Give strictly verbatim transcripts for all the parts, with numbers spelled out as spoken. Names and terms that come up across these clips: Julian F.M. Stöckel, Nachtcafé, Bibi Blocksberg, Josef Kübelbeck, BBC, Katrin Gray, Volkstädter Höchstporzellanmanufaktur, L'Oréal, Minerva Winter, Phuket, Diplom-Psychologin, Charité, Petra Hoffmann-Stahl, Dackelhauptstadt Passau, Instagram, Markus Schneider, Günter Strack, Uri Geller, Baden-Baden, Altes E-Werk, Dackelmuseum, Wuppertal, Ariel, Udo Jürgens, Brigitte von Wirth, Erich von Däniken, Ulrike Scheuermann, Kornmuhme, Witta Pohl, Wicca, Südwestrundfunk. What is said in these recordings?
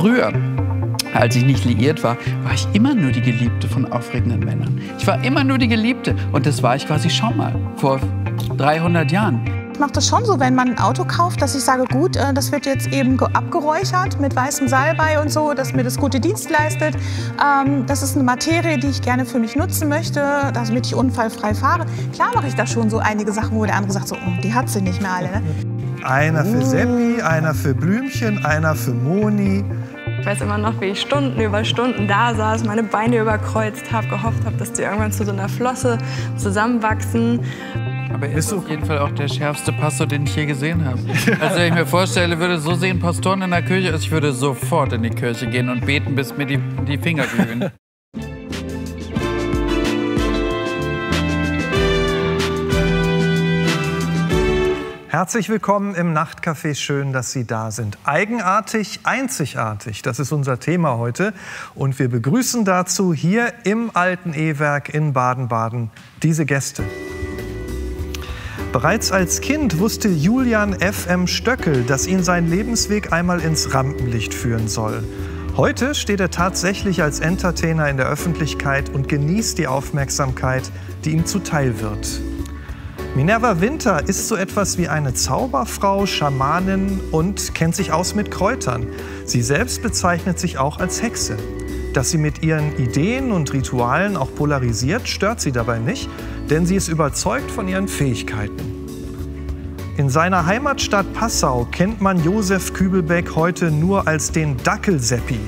Früher, als ich nicht liiert war, war ich immer nur die Geliebte von aufregenden Männern. Ich war immer nur die Geliebte. Und das war ich quasi schon mal, vor dreihundert Jahren. Ich mache das schon so, wenn man ein Auto kauft, dass ich sage, gut, das wird jetzt eben abgeräuchert mit weißem Salbei und so, dass mir das gute Dienst leistet. Ähm, das ist eine Materie, die ich gerne für mich nutzen möchte, damit ich unfallfrei fahre. Klar mache ich da schon so einige Sachen, wo der andere sagt, so, oh, die hat sie nicht mehr alle. Ne? Einer für Seppi, einer für Blümchen, einer für Moni. Ich weiß immer noch, wie ich Stunden über Stunden da saß, meine Beine überkreuzt habe, gehofft habe, dass die irgendwann zu so einer Flosse zusammenwachsen. Aber er ist auf jeden Fall auch der schärfste Pastor, den ich je gesehen habe. Also wenn ich mir vorstelle, würde so sehen Pastoren in der Kirche, ich würde sofort in die Kirche gehen und beten, bis mir die, die Finger glühen. Herzlich willkommen im Nachtcafé. Schön, dass Sie da sind. Eigenartig, einzigartig, das ist unser Thema heute. Und wir begrüßen dazu hier im Alten E-Werk in Baden-Baden diese Gäste. Bereits als Kind wusste Julian F M Stöckel, dass ihn sein Lebensweg einmal ins Rampenlicht führen soll. Heute steht er tatsächlich als Entertainer in der Öffentlichkeit und genießt die Aufmerksamkeit, die ihm zuteil wird. Minerva Winter ist so etwas wie eine Zauberfrau, Schamanin und kennt sich aus mit Kräutern. Sie selbst bezeichnet sich auch als Hexe. Dass sie mit ihren Ideen und Ritualen auch polarisiert, stört sie dabei nicht, denn sie ist überzeugt von ihren Fähigkeiten. In seiner Heimatstadt Passau kennt man Josef Kübelbeck heute nur als den Dackel-Seppi.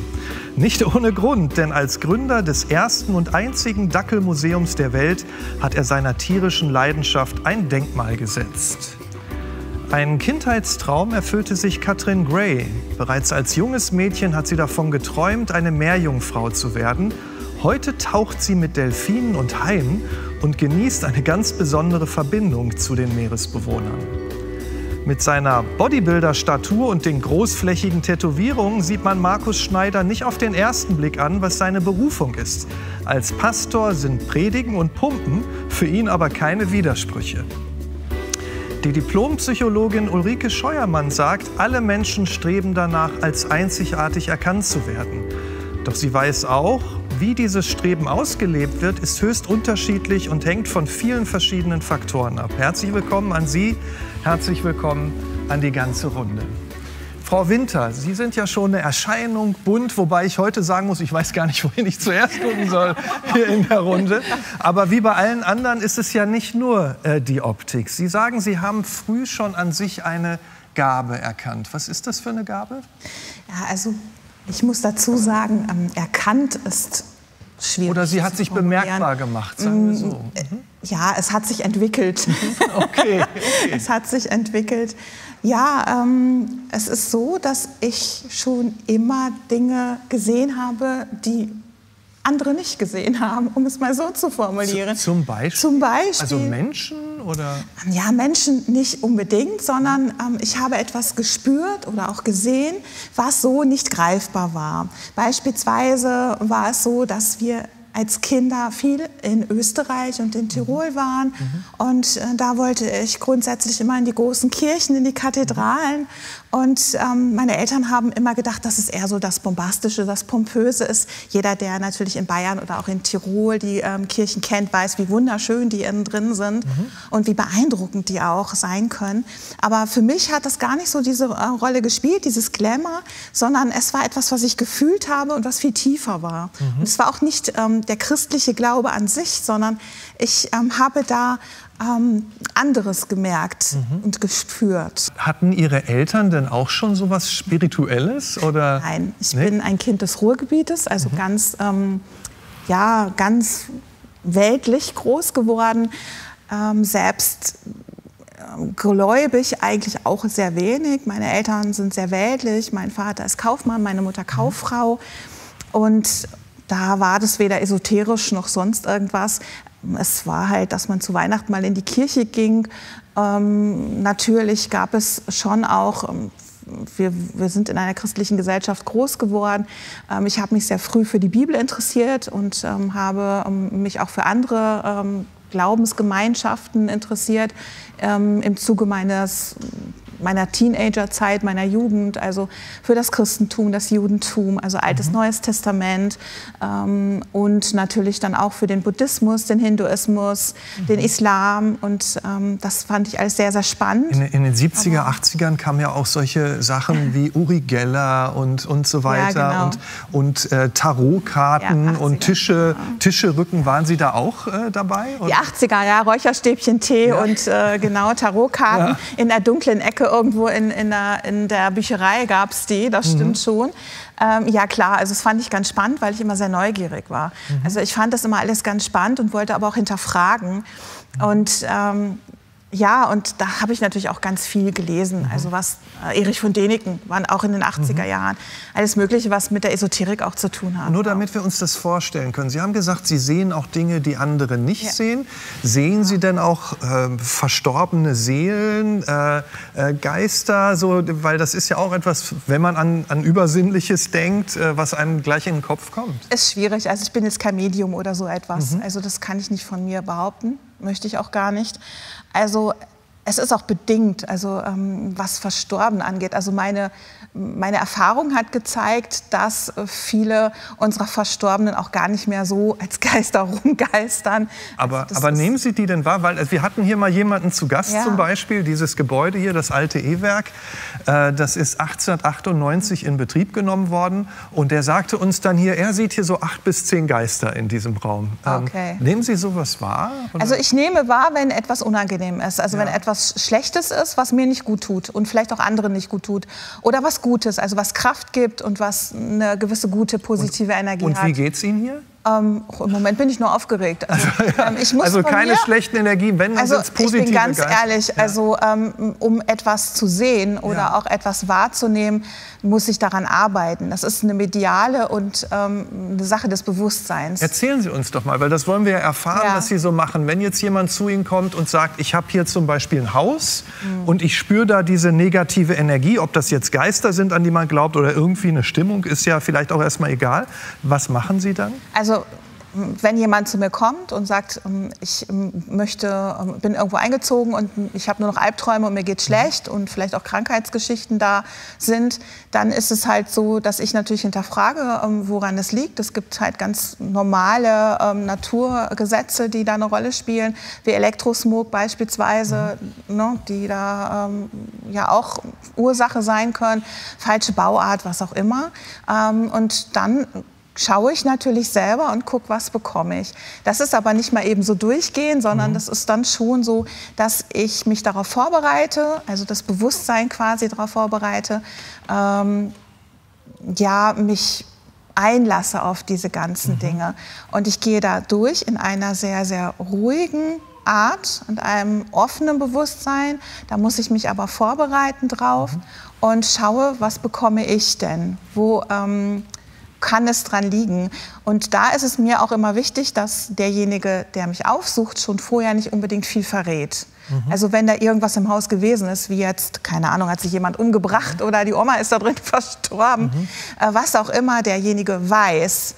Nicht ohne Grund, denn als Gründer des ersten und einzigen Dackelmuseums der Welt hat er seiner tierischen Leidenschaft ein Denkmal gesetzt. Ein Kindheitstraum erfüllte sich Katrin Gray. Bereits als junges Mädchen hat sie davon geträumt, eine Meerjungfrau zu werden. Heute taucht sie mit Delfinen und Haien und genießt eine ganz besondere Verbindung zu den Meeresbewohnern. Mit seiner Bodybuilder-Statur und den großflächigen Tätowierungen sieht man Markus Schneider nicht auf den ersten Blick an, was seine Berufung ist. Als Pastor sind Predigen und Pumpen für ihn aber keine Widersprüche. Die Diplompsychologin Ulrike Scheuermann sagt, alle Menschen streben danach, als einzigartig erkannt zu werden. Doch sie weiß auch, wie dieses Streben ausgelebt wird, ist höchst unterschiedlich und hängt von vielen verschiedenen Faktoren ab. Herzlich willkommen an Sie, herzlich willkommen an die ganze Runde. Frau Winter, Sie sind ja schon eine Erscheinung, bunt, wobei ich heute sagen muss, ich weiß gar nicht, wohin ich zuerst gucken soll hier in der Runde. Aber wie bei allen anderen ist es ja nicht nur äh, die Optik. Sie sagen, Sie haben früh schon an sich eine Gabe erkannt. Was ist das für eine Gabe? Ja, also ich muss dazu sagen, ähm, erkannt ist schwierig. Oder sie hat sich bemerkbar gemacht, sagen wir so. Mhm. Ja, es hat sich entwickelt. Okay, okay. Es hat sich entwickelt. Ja, ähm, es ist so, dass ich schon immer Dinge gesehen habe, die andere nicht gesehen haben, um es mal so zu formulieren. Z zum Beispiel? Zum Beispiel. Also Menschen oder? Ja, Menschen nicht unbedingt, sondern ähm, ich habe etwas gespürt oder auch gesehen, was so nicht greifbar war. Beispielsweise war es so, dass wir als Kinder viel in Österreich und in Tirol waren. Mhm. Und äh, da wollte ich grundsätzlich immer in die großen Kirchen, in die Kathedralen. Und ähm, meine Eltern haben immer gedacht, dass es eher so das Bombastische, das Pompöse ist. Jeder, der natürlich in Bayern oder auch in Tirol die ähm, Kirchen kennt, weiß, wie wunderschön die innen drin sind. Mhm. Und wie beeindruckend die auch sein können. Aber für mich hat das gar nicht so diese äh, Rolle gespielt, dieses Glamour, sondern es war etwas, was ich gefühlt habe und was viel tiefer war. Mhm. Und es war auch nicht ähm, der christliche Glaube an sich, sondern ich ähm, habe da ähm, anderes gemerkt mhm. und gespürt. Hatten Ihre Eltern denn auch schon so was Spirituelles? Oder? Nein, ich nee? bin ein Kind des Ruhrgebietes, also mhm. ganz, ähm, ja, ganz weltlich groß geworden, ähm, selbst gläubig eigentlich auch sehr wenig. Meine Eltern sind sehr weltlich, mein Vater ist Kaufmann, meine Mutter Kauffrau mhm. und da war das weder esoterisch noch sonst irgendwas. Es war halt, dass man zu Weihnachten mal in die Kirche ging. Ähm, natürlich gab es schon auch, wir, wir sind in einer christlichen Gesellschaft groß geworden. Ähm, ich habe mich sehr früh für die Bibel interessiert und ähm, habe mich auch für andere ähm, Glaubensgemeinschaften interessiert. Ähm, im Zuge meines meiner Teenagerzeit, meiner Jugend, also für das Christentum, das Judentum, also Altes, mhm. Neues Testament, ähm, und natürlich dann auch für den Buddhismus, den Hinduismus, mhm. den Islam, und ähm, das fand ich alles sehr, sehr spannend. In, in den siebziger, achtzigern kamen ja auch solche Sachen wie Uri Geller und, und so weiter, ja, genau. und, und äh, Tarotkarten, ja, und Tische, genau. Tische, Rücken, waren Sie da auch äh, dabei? Oder? Die achtziger, ja, Räucherstäbchen, Tee, ja. und äh, genau, Tarotkarten, ja. in der dunklen Ecke irgendwo in, in, der, in der Bücherei gab es die, das mhm. stimmt schon. Ähm, ja klar, also das fand ich ganz spannend, weil ich immer sehr neugierig war. Mhm. Also ich fand das immer alles ganz spannend und wollte aber auch hinterfragen, mhm. und ähm, ja, und da habe ich natürlich auch ganz viel gelesen. Also was, äh, Erich von Däniken, waren auch in den achtziger Jahren. Alles Mögliche, was mit der Esoterik auch zu tun hat. Nur damit wir uns das vorstellen können. Sie haben gesagt, Sie sehen auch Dinge, die andere nicht, ja. sehen. Sehen, ja. Sie denn auch äh, verstorbene Seelen, äh, äh, Geister? So, weil das ist ja auch etwas, wenn man an, an Übersinnliches denkt, äh, was einem gleich in den Kopf kommt. Ist schwierig. Also ich bin jetzt kein Medium oder so etwas. Mhm. Also das kann ich nicht von mir behaupten. Möchte ich auch gar nicht. Also es ist auch bedingt, also ähm, was Verstorben angeht. Also meine, meine Erfahrung hat gezeigt, dass viele unserer Verstorbenen auch gar nicht mehr so als Geister rumgeistern. Aber, also aber nehmen Sie die denn wahr? Weil also wir hatten hier mal jemanden zu Gast, ja. zum Beispiel, dieses Gebäude hier, das Alte E-Werk, äh, das ist achtzehnhundertachtundneunzig in Betrieb genommen worden. Und der sagte uns dann hier, er sieht hier so acht bis zehn Geister in diesem Raum. Ähm, okay. Nehmen Sie sowas wahr? Oder? Also ich nehme wahr, wenn etwas unangenehm ist. Also ja. wenn etwas was Schlechtes ist, was mir nicht gut tut und vielleicht auch anderen nicht gut tut. Oder was Gutes, also was Kraft gibt und was eine gewisse gute, positive und, Energie und hat. Und wie geht's Ihnen hier? Ähm, im Moment bin ich nur aufgeregt. Also, ja, ähm, ich muss also keine mir, schlechten Energien, wenn also es positiv ist. Ich bin ganz Geist. ehrlich, ja. also ähm, um etwas zu sehen oder ja. auch etwas wahrzunehmen, muss ich daran arbeiten. Das ist eine mediale und ähm, eine Sache des Bewusstseins. Erzählen Sie uns doch mal, weil das wollen wir ja erfahren, ja. was Sie so machen. Wenn jetzt jemand zu Ihnen kommt und sagt, ich habe hier zum Beispiel ein Haus, mhm. und ich spüre da diese negative Energie, ob das jetzt Geister sind, an die man glaubt, oder irgendwie eine Stimmung, ist ja vielleicht auch erstmal egal. Was machen Sie dann? Also Also, wenn jemand zu mir kommt und sagt, ich möchte, bin irgendwo eingezogen und ich habe nur noch Albträume und mir geht schlecht und vielleicht auch Krankheitsgeschichten da sind, dann ist es halt so, dass ich natürlich hinterfrage, woran es liegt. Es gibt halt ganz normale ähm, Naturgesetze, die da eine Rolle spielen, wie Elektrosmog beispielsweise, mhm. ne, die da ähm, ja auch Ursache sein können, falsche Bauart, was auch immer. Ähm, und dann schaue ich natürlich selber und gucke, was bekomme ich. Das ist aber nicht mal eben so durchgehen, sondern mhm. das ist dann schon so, dass ich mich darauf vorbereite, also das Bewusstsein quasi darauf vorbereite, ähm, ja, mich einlasse auf diese ganzen mhm. Dinge. Und ich gehe da durch in einer sehr, sehr ruhigen Art und einem offenen Bewusstsein. Da muss ich mich aber vorbereiten drauf mhm. und schaue, was bekomme ich denn? Wo ähm, kann es dran liegen? Und da ist es mir auch immer wichtig, dass derjenige, der mich aufsucht, schon vorher nicht unbedingt viel verrät. Mhm. Also wenn da irgendwas im Haus gewesen ist, wie jetzt, keine Ahnung, hat sich jemand umgebracht, mhm. oder die Oma ist da drin verstorben, mhm. äh, was auch immer derjenige weiß,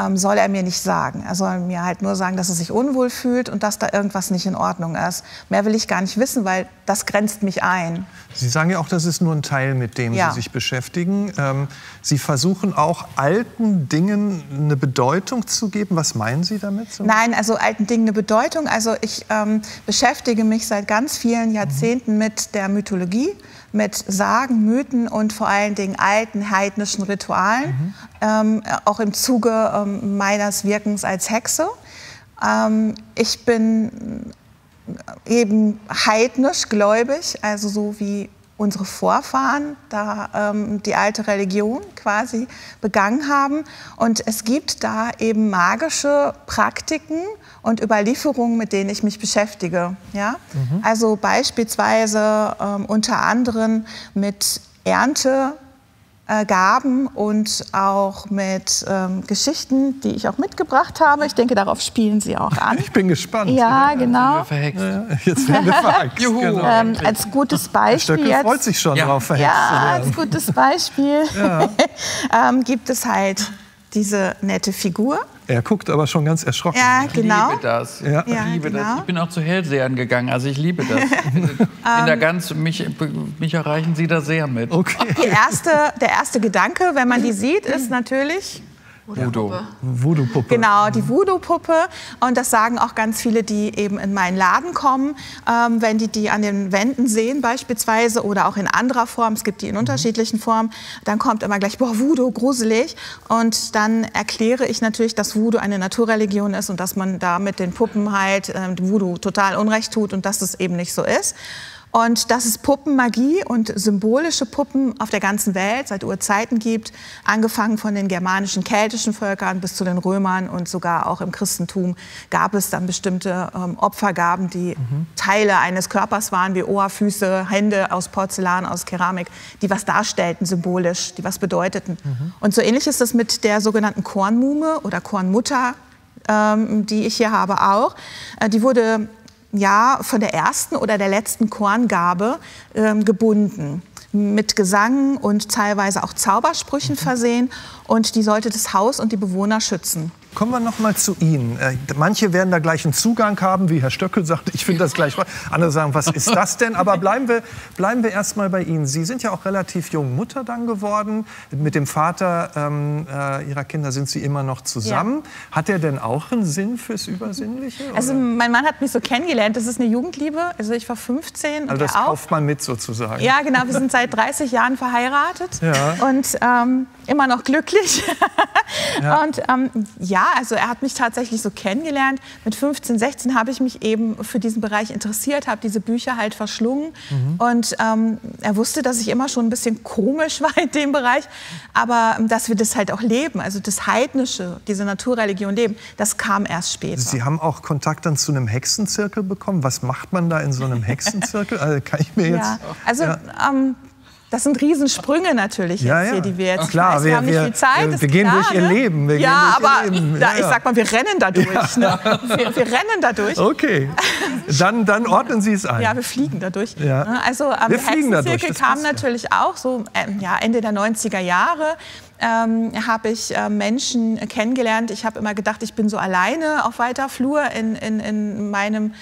ähm, soll er mir nicht sagen. Er soll mir halt nur sagen, dass er sich unwohl fühlt und dass da irgendwas nicht in Ordnung ist. Mehr will ich gar nicht wissen, weil das grenzt mich ein. Sie sagen ja auch, das ist nur ein Teil, mit dem ja. Sie sich beschäftigen. Ähm, Sie versuchen auch, alten Dingen eine Bedeutung zu geben. Was meinen Sie damit? So? Nein, also alten Dingen eine Bedeutung. Also ich ähm, beschäftige mich seit ganz vielen Jahrzehnten mhm. mit der Mythologie, mit Sagen, Mythen und vor allen Dingen alten heidnischen Ritualen. Mhm. Ähm, auch im Zuge ähm, meines Wirkens als Hexe. Ähm, ich bin eben heidnisch gläubig, also so wie unsere Vorfahren da ähm, die alte Religion quasi begangen haben. Und es gibt da eben magische Praktiken und Überlieferungen, mit denen ich mich beschäftige. Ja? Mhm. Also beispielsweise ähm, unter anderem mit Ernte, Gaben und auch mit ähm, Geschichten, die ich auch mitgebracht habe. Ich denke, darauf spielen Sie auch an. Ich bin gespannt. Ja, genau. Jetzt werden wir verhext. Jetzt werden wir verhext. Juhu. Genau. Ähm, als gutes Beispiel. Stöckel jetzt, freut sich schon ja. drauf, verhext zu werden. Ja, als gutes Beispiel ja. ähm, gibt es halt diese nette Figur, Er guckt aber schon ganz erschrocken. Ja, genau. Ich liebe das. Ja. Ja, ich, liebe genau. das. Ich bin auch zu Hellsehern gegangen, also ich liebe das. In der ganz, mich, mich erreichen Sie da sehr mit. Okay. Die erste, der erste Gedanke, wenn man die sieht, ist natürlich... Voodoo-Puppe. Voodoo-Puppe. Genau, die Voodoo-Puppe. Und das sagen auch ganz viele, die eben in meinen Laden kommen. Ähm, wenn die die an den Wänden sehen beispielsweise oder auch in anderer Form, es gibt die in unterschiedlichen Formen, dann kommt immer gleich, boah, Voodoo, gruselig. Und dann erkläre ich natürlich, dass Voodoo eine Naturreligion ist und dass man da mit den Puppen halt äh, Voodoo total Unrecht tut und dass das eben nicht so ist. Und dass es Puppenmagie und symbolische Puppen auf der ganzen Welt seit Urzeiten gibt, angefangen von den germanischen, keltischen Völkern bis zu den Römern und sogar auch im Christentum gab es dann bestimmte ähm, Opfergaben, die mhm. Teile eines Körpers waren, wie Ohr, Füße, Hände aus Porzellan, aus Keramik, die was darstellten symbolisch, die was bedeuteten. Mhm. Und so ähnlich ist das mit der sogenannten Kornmuhme oder Kornmutter, ähm, die ich hier habe auch. Äh, die wurde... ja, von der ersten oder der letzten Korngabe ähm, gebunden, mit Gesang und teilweise auch Zaubersprüchen mhm. versehen. Und die sollte das Haus und die Bewohner schützen. Kommen wir noch mal zu Ihnen. Äh, manche werden da gleich einen Zugang haben, wie Herr Stöckel sagt, ich finde das gleich. Andere sagen, was ist das denn? Aber bleiben wir, bleiben wir erst mal bei Ihnen. Sie sind ja auch relativ jung Mutter dann geworden. Mit dem Vater ähm, äh, Ihrer Kinder sind Sie immer noch zusammen. Ja. Hat er denn auch einen Sinn fürs Übersinnliche? Oder? Also mein Mann hat mich so kennengelernt. Das ist eine Jugendliebe. Also ich war fünfzehn. Und also das er auch. Kauft man mit sozusagen. Ja, genau. Wir sind seit dreißig Jahren verheiratet ja. und ähm, immer noch glücklich. ja. Und ähm, ja. Ja, also er hat mich tatsächlich so kennengelernt. Mit fünfzehn, sechzehn habe ich mich eben für diesen Bereich interessiert, habe diese Bücher halt verschlungen. Mhm. Und ähm, er wusste, dass ich immer schon ein bisschen komisch war in dem Bereich. Aber dass wir das halt auch leben, also das Heidnische, diese Naturreligion leben, das kam erst später. Sie haben auch Kontakt dann zu einem Hexenzirkel bekommen. Was macht man da in so einem Hexenzirkel? Also kann ich mir jetzt... Ja. Also, ja. Ähm, das sind Riesensprünge natürlich, jetzt ja, ja. hier, die wir jetzt klar, weiß, wir, wir haben nicht viel Zeit. Wir, wir gehen klar, durch ihr ne? Leben. Wir ja, gehen durch aber ihr Leben. Da, ja. ich sag mal, wir rennen da durch. Ja. Ne? Wir, wir rennen da durch. Okay, dann, dann ordnen Sie es ein. Ja, wir fliegen da durch. Ja. Also am ähm, Hexenzirkel kam natürlich ja. auch so ähm, ja, Ende der neunziger Jahre. Ähm, habe ich äh, Menschen kennengelernt. Ich habe immer gedacht, ich bin so alleine auf weiter Flur in, in, in meinem...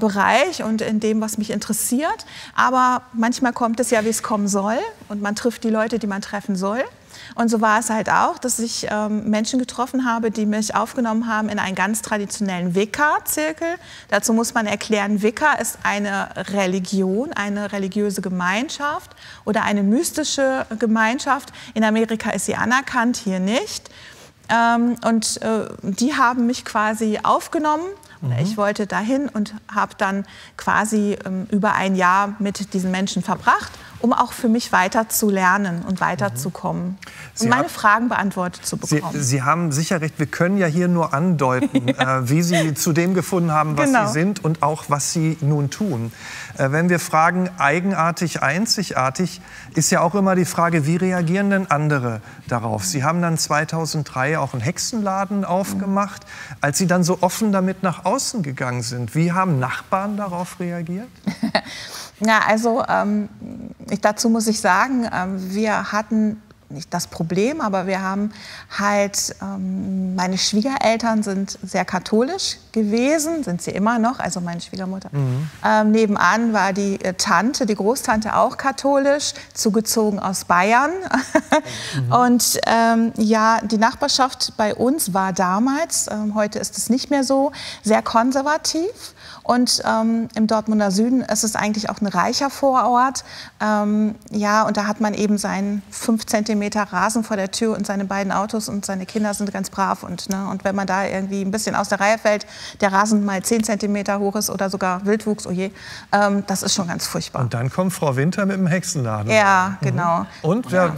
Bereich und in dem, was mich interessiert. Aber manchmal kommt es ja, wie es kommen soll. Und man trifft die Leute, die man treffen soll. Und so war es halt auch, dass ich ähm, Menschen getroffen habe, die mich aufgenommen haben in einen ganz traditionellen Wicca-Zirkel. Dazu muss man erklären, Wicca ist eine Religion, eine religiöse Gemeinschaft oder eine mystische Gemeinschaft. In Amerika ist sie anerkannt, hier nicht. Ähm, und äh, die haben mich quasi aufgenommen. Ich wollte dahin und habe dann quasi ähm, über ein Jahr mit diesen Menschen verbracht, um auch für mich weiter zu lernen und weiterzukommen Sie und meine Fragen beantwortet zu bekommen. Sie, Sie haben sicher recht, wir können ja hier nur andeuten, ja. äh, wie Sie zu dem gefunden haben, was genau. Sie sind und auch was Sie nun tun. Äh, wenn wir fragen, eigenartig, einzigartig, ist ja auch immer die Frage, wie reagieren denn andere darauf? Sie haben dann zweitausenddrei auch einen Hexenladen aufgemacht, als Sie dann so offen damit nach außen gegangen sind. Wie haben Nachbarn darauf reagiert? Na, also ähm, ich, dazu muss ich sagen, ähm, wir hatten nicht das Problem, aber wir haben halt, ähm, meine Schwiegereltern sind sehr katholisch gewesen, sind sie immer noch, also meine Schwiegermutter. Mhm. Ähm, nebenan war die Tante, die Großtante auch katholisch, zugezogen aus Bayern. mhm. Und ähm, ja, die Nachbarschaft bei uns war damals, ähm, heute ist es nicht mehr so, sehr konservativ. Und ähm, im Dortmunder Süden ist es eigentlich auch ein reicher Vorort. Ähm, ja, und da hat man eben seinen fünf Zentimeter Rasen vor der Tür und seine beiden Autos und seine Kinder sind ganz brav. Und, ne, und wenn man da irgendwie ein bisschen aus der Reihe fällt, der Rasen mal zehn Zentimeter hoch ist oder sogar Wildwuchs, oh je, ähm, das ist schon ganz furchtbar. Und dann kommt Frau Winter mit dem Hexenladen. Ja, genau. Mhm. Und wer,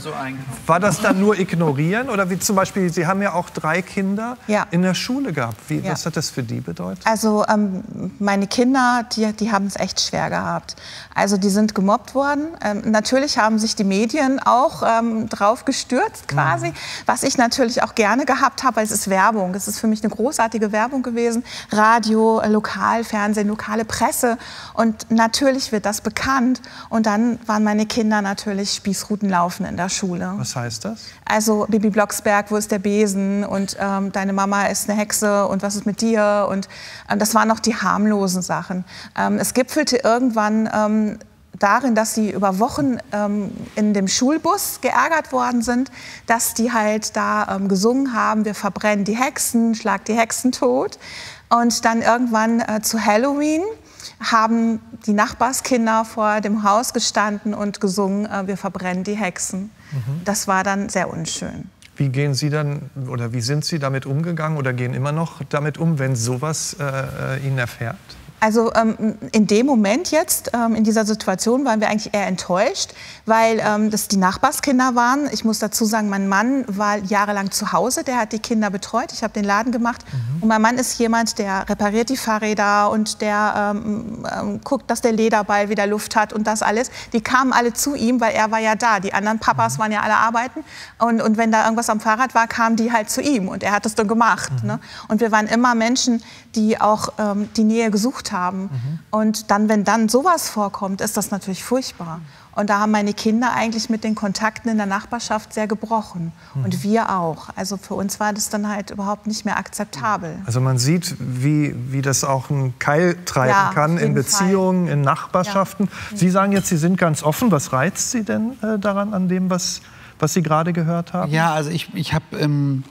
war das dann nur ignorieren? Oder wie zum Beispiel, Sie haben ja auch drei Kinder ja. in der Schule gehabt. Wie, ja. Was hat das für die bedeutet? Also ähm, mein meine Kinder, die, die haben es echt schwer gehabt. Also die sind gemobbt worden. Ähm, natürlich haben sich die Medien auch ähm, drauf gestürzt quasi, mhm. was ich natürlich auch gerne gehabt habe, weil es ist Werbung. Es ist für mich eine großartige Werbung gewesen. Radio, lokal, Fernsehen, lokale Presse. Und natürlich wird das bekannt. Und dann waren meine Kinder natürlich Spießruten laufen in der Schule. Was heißt das? Also Bibi Blocksberg, wo ist der Besen? Und ähm, deine Mama ist eine Hexe und was ist mit dir? Und ähm, das waren noch die harmlosen Sachen. Ähm, es gipfelte irgendwann ähm, darin, dass sie über Wochen ähm, in dem Schulbus geärgert worden sind, dass die halt da ähm, gesungen haben, wir verbrennen die Hexen, schlag die Hexen tot. Und dann irgendwann äh, zu Halloween haben die Nachbarskinder vor dem Haus gestanden und gesungen, äh, wir verbrennen die Hexen. Mhm. Das war dann sehr unschön. Wie gehen Sie dann oder wie sind Sie damit umgegangen oder gehen immer noch damit um, wenn sowas äh, Ihnen erfährt? Also ähm, in dem Moment jetzt, ähm, in dieser Situation, waren wir eigentlich eher enttäuscht, weil ähm, das die Nachbarskinder waren. Ich muss dazu sagen, mein Mann war jahrelang zu Hause, der hat die Kinder betreut, ich habe den Laden gemacht. Mhm. Und mein Mann ist jemand, der repariert die Fahrräder und der ähm, ähm, guckt, dass der Lederball wieder Luft hat und das alles. Die kamen alle zu ihm, weil er war ja da. Die anderen Papas mhm. waren ja alle arbeiten und, und wenn da irgendwas am Fahrrad war, kamen die halt zu ihm und er hat das dann gemacht. Mhm. Ne? Und wir waren immer Menschen, die auch ähm, die Nähe gesucht haben. haben. Mhm. Und dann, wenn dann sowas vorkommt, ist das natürlich furchtbar. Und da haben meine Kinder eigentlich mit den Kontakten in der Nachbarschaft sehr gebrochen. Mhm. Und wir auch. Also für uns war das dann halt überhaupt nicht mehr akzeptabel. Also man sieht, wie, wie das auch einen Keil treiben ja, kann in Beziehungen, Fall. in Nachbarschaften. Ja. Sie sagen jetzt, Sie sind ganz offen. Was reizt Sie denn äh, daran, an dem, was, was Sie gerade gehört haben? Ja, also ich, ich habe ähm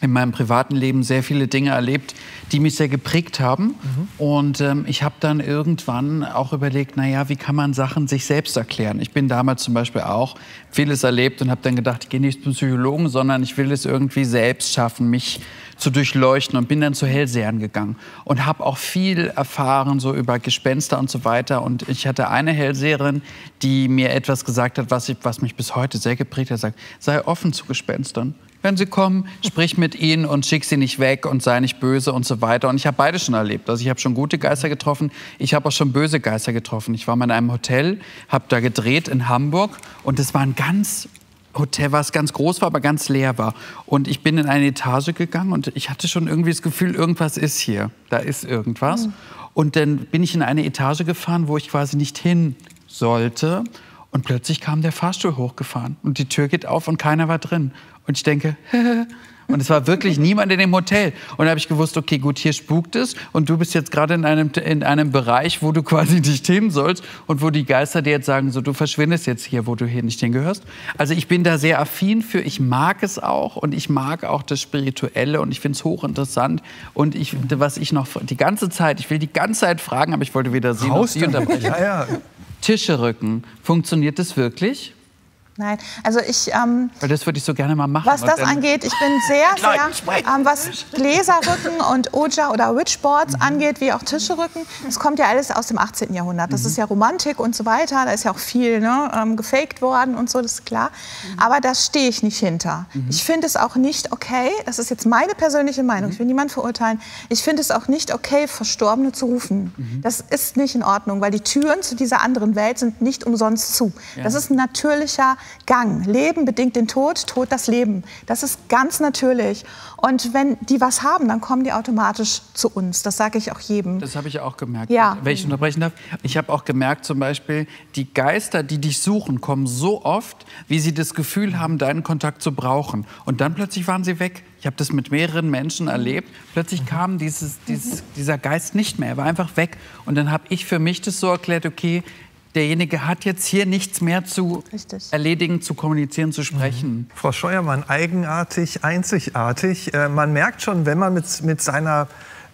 in meinem privaten Leben sehr viele Dinge erlebt, die mich sehr geprägt haben. Mhm. Und ähm, ich habe dann irgendwann auch überlegt, naja, wie kann man Sachen sich selbst erklären? Ich bin damals zum Beispiel auch vieles erlebt und habe dann gedacht, ich gehe nicht zum Psychologen, sondern ich will es irgendwie selbst schaffen, mich zu durchleuchten, und bin dann zu Hellsehern gegangen und habe auch viel erfahren so über Gespenster und so weiter. Und ich hatte eine Hellseherin, die mir etwas gesagt hat, was, ich, was mich bis heute sehr geprägt hat, sagt, sei offen zu Gespenstern. Wenn sie kommen, sprich mit ihnen und schick sie nicht weg und sei nicht böse und so weiter. Und ich habe beides schon erlebt. Also ich habe schon gute Geister getroffen, ich habe auch schon böse Geister getroffen. Ich war mal in einem Hotel, habe da gedreht in Hamburg und das war ein ganz Hotel, was ganz groß war, aber ganz leer war. Und ich bin in eine Etage gegangen und ich hatte schon irgendwie das Gefühl, irgendwas ist hier. Da ist irgendwas. Mhm. Und dann bin ich in eine Etage gefahren, wo ich quasi nicht hin sollte. Und plötzlich kam der Fahrstuhl hochgefahren und die Tür geht auf und keiner war drin. Und ich denke, und es war wirklich niemand in dem Hotel. Und da habe ich gewusst, okay, gut, hier spukt es und du bist jetzt gerade in einem, in einem Bereich, wo du quasi nicht hin sollst und wo die Geister dir jetzt sagen, so, du verschwindest jetzt hier, wo du hier nicht hingehörst. Also ich bin da sehr affin für, ich mag es auch und ich mag auch das Spirituelle und ich finde es hochinteressant. Und ich, was ich noch die ganze Zeit, ich will die ganze Zeit fragen, aber ich wollte weder Sie noch Sie unterbrechen. Ja, ja. Tische rücken. Funktioniert das wirklich? Nein, also ich... Ähm, Weil das würde ich so gerne mal machen. Was das angeht, ich bin sehr, sehr... Ähm, was Gläserrücken und Oja oder Witchboards mhm. angeht, wie auch Tischerücken, das kommt ja alles aus dem achtzehnten Jahrhundert. Das mhm. ist ja Romantik und so weiter, da ist ja auch viel ne, ähm, gefaked worden und so, das ist klar. Mhm. Aber da stehe ich nicht hinter. Mhm. Ich finde es auch nicht okay, das ist jetzt meine persönliche Meinung, mhm. ich will niemanden verurteilen, ich finde es auch nicht okay, Verstorbene zu rufen. Mhm. Das ist nicht in Ordnung, weil die Türen zu dieser anderen Welt sind nicht umsonst zu. Ja. Das ist ein natürlicher Gang. Leben bedingt den Tod, Tod das Leben. Das ist ganz natürlich. Und wenn die was haben, dann kommen die automatisch zu uns. Das sage ich auch jedem. Das habe ich auch gemerkt. Ja. Wenn ich unterbrechen darf, ich habe auch gemerkt zum Beispiel, die Geister, die dich suchen, kommen so oft, wie sie das Gefühl haben, deinen Kontakt zu brauchen. Und dann plötzlich waren sie weg. Ich habe das mit mehreren Menschen erlebt. Plötzlich kam dieses, dieses, dieser Geist nicht mehr. Er war einfach weg. Und dann habe ich für mich das so erklärt, okay, derjenige hat jetzt hier nichts mehr zu Richtig. erledigen, zu kommunizieren, zu sprechen. Mhm. Frau Scheuermann, eigenartig, einzigartig. Äh, man merkt schon, wenn man mit, mit seiner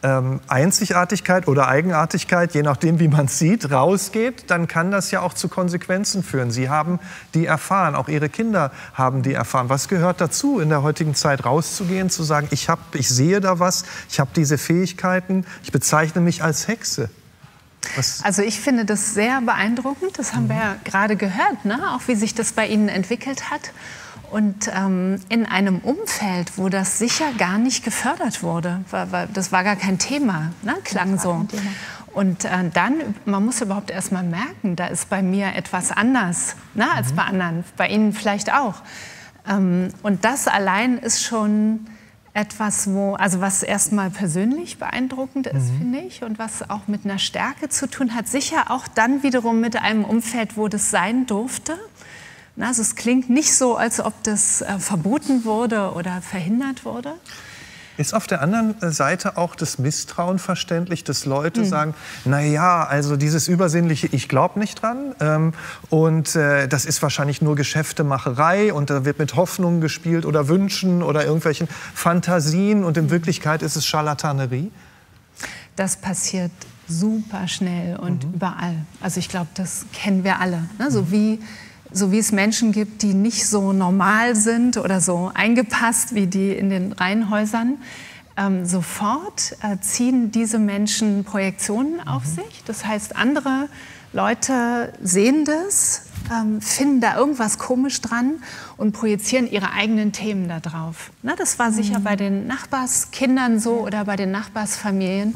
ähm, Einzigartigkeit oder Eigenartigkeit, je nachdem wie man es sieht, rausgeht, dann kann das ja auch zu Konsequenzen führen. Sie haben die erfahren, auch Ihre Kinder haben die erfahren. Was gehört dazu, in der heutigen Zeit rauszugehen, zu sagen, ich, hab, ich sehe da was, ich habe diese Fähigkeiten, ich bezeichne mich als Hexe? Was? Also ich finde das sehr beeindruckend, das haben wir ja gerade gehört, ne? Auch wie sich das bei Ihnen entwickelt hat und ähm, in einem Umfeld, wo das sicher gar nicht gefördert wurde, weil, weil das war gar kein Thema, ne? Klang so. Und äh, dann, man muss überhaupt erst mal merken, da ist bei mir etwas anders, ne, als mhm. bei anderen, bei Ihnen vielleicht auch. Ähm, und das allein ist schon etwas, wo, also was erstmal persönlich beeindruckend ist, mhm. finde ich, und was auch mit einer Stärke zu tun hat, sicher auch dann wiederum mit einem Umfeld, wo das sein durfte. Na, also es klingt nicht so, als ob das äh, verboten wurde oder verhindert wurde. Ist auf der anderen Seite auch das Misstrauen verständlich, dass Leute mhm. sagen, naja, also dieses Übersinnliche, ich glaube nicht dran, ähm, und äh, das ist wahrscheinlich nur Geschäftemacherei und da wird mit Hoffnungen gespielt oder Wünschen oder irgendwelchen Fantasien und in Wirklichkeit ist es Scharlatanerie? Das passiert super schnell und mhm. überall. Also ich glaube, das kennen wir alle, ne? So wie... So wie es Menschen gibt, die nicht so normal sind oder so eingepasst wie die in den Reihenhäusern, ähm, sofort äh, ziehen diese Menschen Projektionen auf mhm. sich. Das heißt, andere Leute sehen das, ähm, finden da irgendwas komisch dran und projizieren ihre eigenen Themen da drauf. Na, das war sicher mhm. bei den Nachbarskindern so oder bei den Nachbarsfamilien.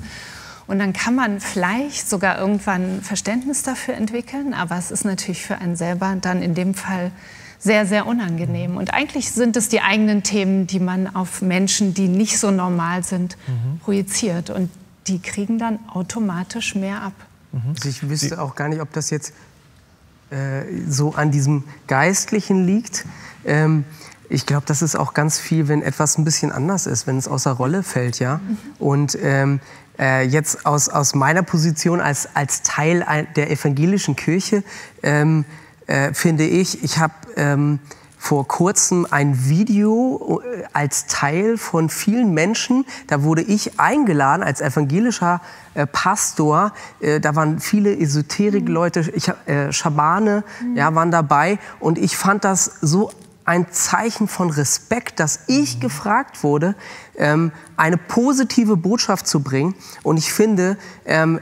Und dann kann man vielleicht sogar irgendwann Verständnis dafür entwickeln, aber es ist natürlich für einen selber dann in dem Fall sehr, sehr unangenehm. Und eigentlich sind es die eigenen Themen, die man auf Menschen, die nicht so normal sind, mhm. projiziert. Und die kriegen dann automatisch mehr ab. Mhm. Ich wüsste auch gar nicht, ob das jetzt äh, so an diesem Geistlichen liegt. Ähm, ich glaube, das ist auch ganz viel, wenn etwas ein bisschen anders ist, wenn es außer Rolle fällt, ja. Mhm. Und ähm, Äh, jetzt aus, aus meiner Position als, als Teil der evangelischen Kirche ähm, äh, finde ich, ich habe ähm, vor kurzem ein Video als Teil von vielen Menschen, da wurde ich eingeladen als evangelischer äh, Pastor, äh, da waren viele Esoterik-Leute, ich, äh, Schamane, mhm. ja, waren dabei und ich fand das so ein Zeichen von Respekt, dass ich mhm. gefragt wurde, ähm, eine positive Botschaft zu bringen. Und ich finde, ähm,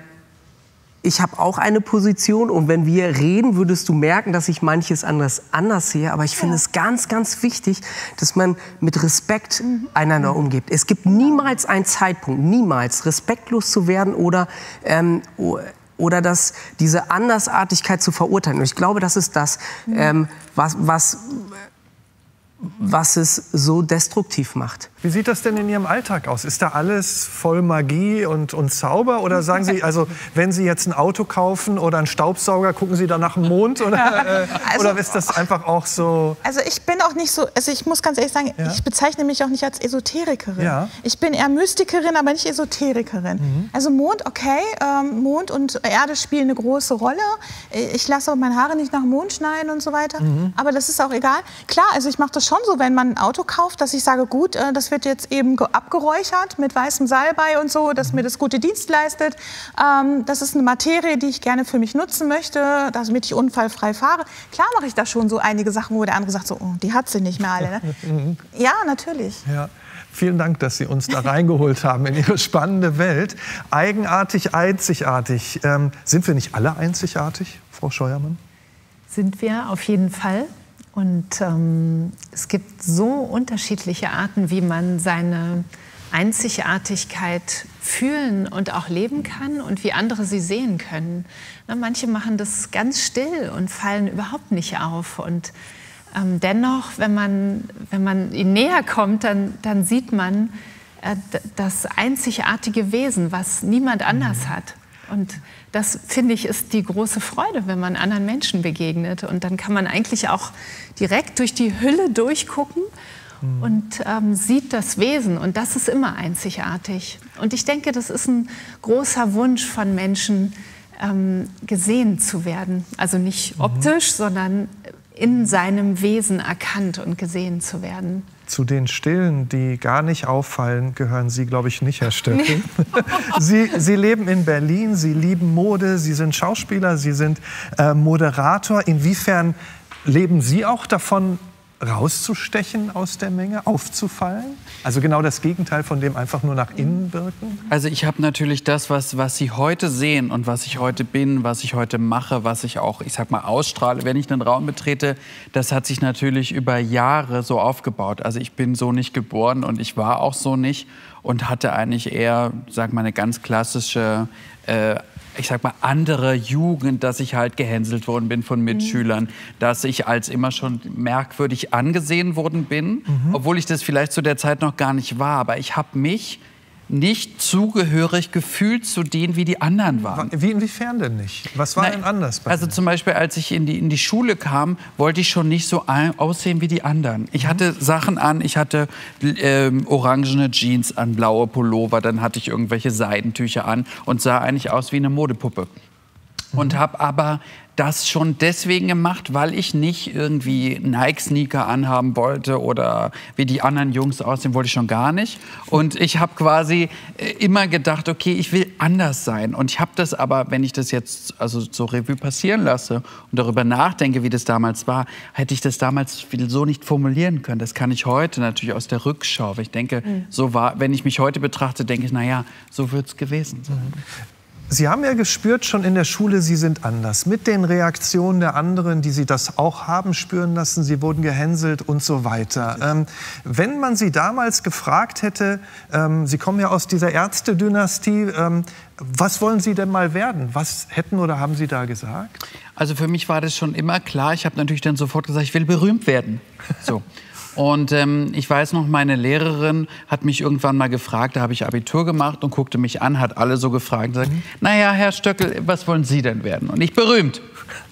ich habe auch eine Position. Und wenn wir reden, würdest du merken, dass ich manches anderes anders sehe. Aber ich finde ja. es ganz, ganz wichtig, dass man mit Respekt mhm. einander umgeht. Es gibt niemals einen Zeitpunkt, niemals respektlos zu werden oder... Ähm, oder das, diese Andersartigkeit zu verurteilen. Und ich glaube, das ist das, mhm. ähm, was... was was es so destruktiv macht. Wie sieht das denn in Ihrem Alltag aus? Ist da alles voll Magie und, und Zauber? Oder sagen Sie, also wenn Sie jetzt ein Auto kaufen oder einen Staubsauger, gucken Sie da nach dem Mond? Oder, äh, also, oder ist das einfach auch so? Also ich bin auch nicht so, also ich muss ganz ehrlich sagen, ja? ich bezeichne mich auch nicht als Esoterikerin. Ja? Ich bin eher Mystikerin, aber nicht Esoterikerin. Mhm. Also Mond, okay, ähm, Mond und Erde spielen eine große Rolle. Ich lasse auch meine Haare nicht nach dem Mond schneiden und so weiter. Mhm. Aber das ist auch egal. Klar, also ich mache das schon. Schon so, wenn man ein Auto kauft, dass ich sage, gut, das wird jetzt eben abgeräuchert mit weißem Salbei und so, dass mir das gute Dienst leistet. Ähm, das ist eine Materie, die ich gerne für mich nutzen möchte, damit ich unfallfrei fahre. Klar mache ich da schon so einige Sachen, wo der andere sagt, so, oh, die hat sie nicht mehr alle. Ne? Ja, natürlich. Ja. Vielen Dank, dass Sie uns da reingeholt haben in Ihre spannende Welt. Eigenartig, einzigartig. Ähm, sind wir nicht alle einzigartig, Frau Scheuermann? Sind wir auf jeden Fall. Und ähm, es gibt so unterschiedliche Arten, wie man seine Einzigartigkeit fühlen und auch leben kann und wie andere sie sehen können. Na, manche machen das ganz still und fallen überhaupt nicht auf. Und ähm, dennoch, wenn man, wenn man ihnen näher kommt, dann, dann sieht man äh, das einzigartige Wesen, was niemand anders hat. Und das, finde ich, ist die große Freude, wenn man anderen Menschen begegnet. Und dann kann man eigentlich auch direkt durch die Hülle durchgucken mhm. und ähm, sieht das Wesen. Und das ist immer einzigartig. Und ich denke, das ist ein großer Wunsch von Menschen, ähm, gesehen zu werden. Also nicht mhm. optisch, sondern in seinem Wesen erkannt und gesehen zu werden. Zu den Stillen, die gar nicht auffallen, gehören Sie, glaube ich, nicht, Herr Stöckel. Nee. Sie, Sie leben in Berlin, Sie lieben Mode, Sie sind Schauspieler, Sie sind äh, Moderator. Inwiefern leben Sie auch davon, rauszustechen aus der Menge, aufzufallen? Also genau das Gegenteil von dem einfach nur nach innen wirken? Also ich habe natürlich das, was, was Sie heute sehen und was ich heute bin, was ich heute mache, was ich auch, ich sag mal, ausstrahle, wenn ich einen Raum betrete, das hat sich natürlich über Jahre so aufgebaut. Also ich bin so nicht geboren und ich war auch so nicht und hatte eigentlich eher, sag mal, eine ganz klassische äh, ich sag mal, andere Jugend, dass ich halt gehänselt worden bin von Mitschülern, mhm. dass ich als immer schon merkwürdig angesehen worden bin, mhm. obwohl ich das vielleicht zu der Zeit noch gar nicht war. Aber ich habe mich nicht zugehörig gefühlt zu denen, wie die anderen waren. Wie, inwiefern denn nicht? Was war Na, denn anders bei Also mir? Zum Beispiel, als ich in die, in die Schule kam, wollte ich schon nicht so aussehen wie die anderen. Ich mhm. hatte Sachen an, ich hatte ähm, orangene Jeans an, blaue Pullover, dann hatte ich irgendwelche Seidentücher an und sah eigentlich aus wie eine Modepuppe. Mhm. Und habe aber das schon deswegen gemacht, weil ich nicht irgendwie Nike-Sneaker anhaben wollte oder wie die anderen Jungs aussehen, wollte ich schon gar nicht. Und ich habe quasi immer gedacht, okay, ich will anders sein. Und ich habe das aber, wenn ich das jetzt also so Revue passieren lasse und darüber nachdenke, wie das damals war, hätte ich das damals so nicht formulieren können. Das kann ich heute natürlich aus der Rückschau. Ich denke, so war, wenn ich mich heute betrachte, denke ich, naja, so wird es gewesen sein. Sie haben ja gespürt schon in der Schule, Sie sind anders. Mit den Reaktionen der anderen, die Sie das auch haben spüren lassen, Sie wurden gehänselt und so weiter. Ähm, wenn man Sie damals gefragt hätte, ähm, Sie kommen ja aus dieser Ärzte-Dynastie, ähm, was wollen Sie denn mal werden? Was hätten oder haben Sie da gesagt? Also für mich war das schon immer klar. Ich habe natürlich dann sofort gesagt, ich will berühmt werden. So. Und ähm, ich weiß noch, meine Lehrerin hat mich irgendwann mal gefragt, da habe ich Abitur gemacht und guckte mich an, hat alle so gefragt, sagt, mhm. naja, Herr Stöckel, was wollen Sie denn werden? Und ich berühmt.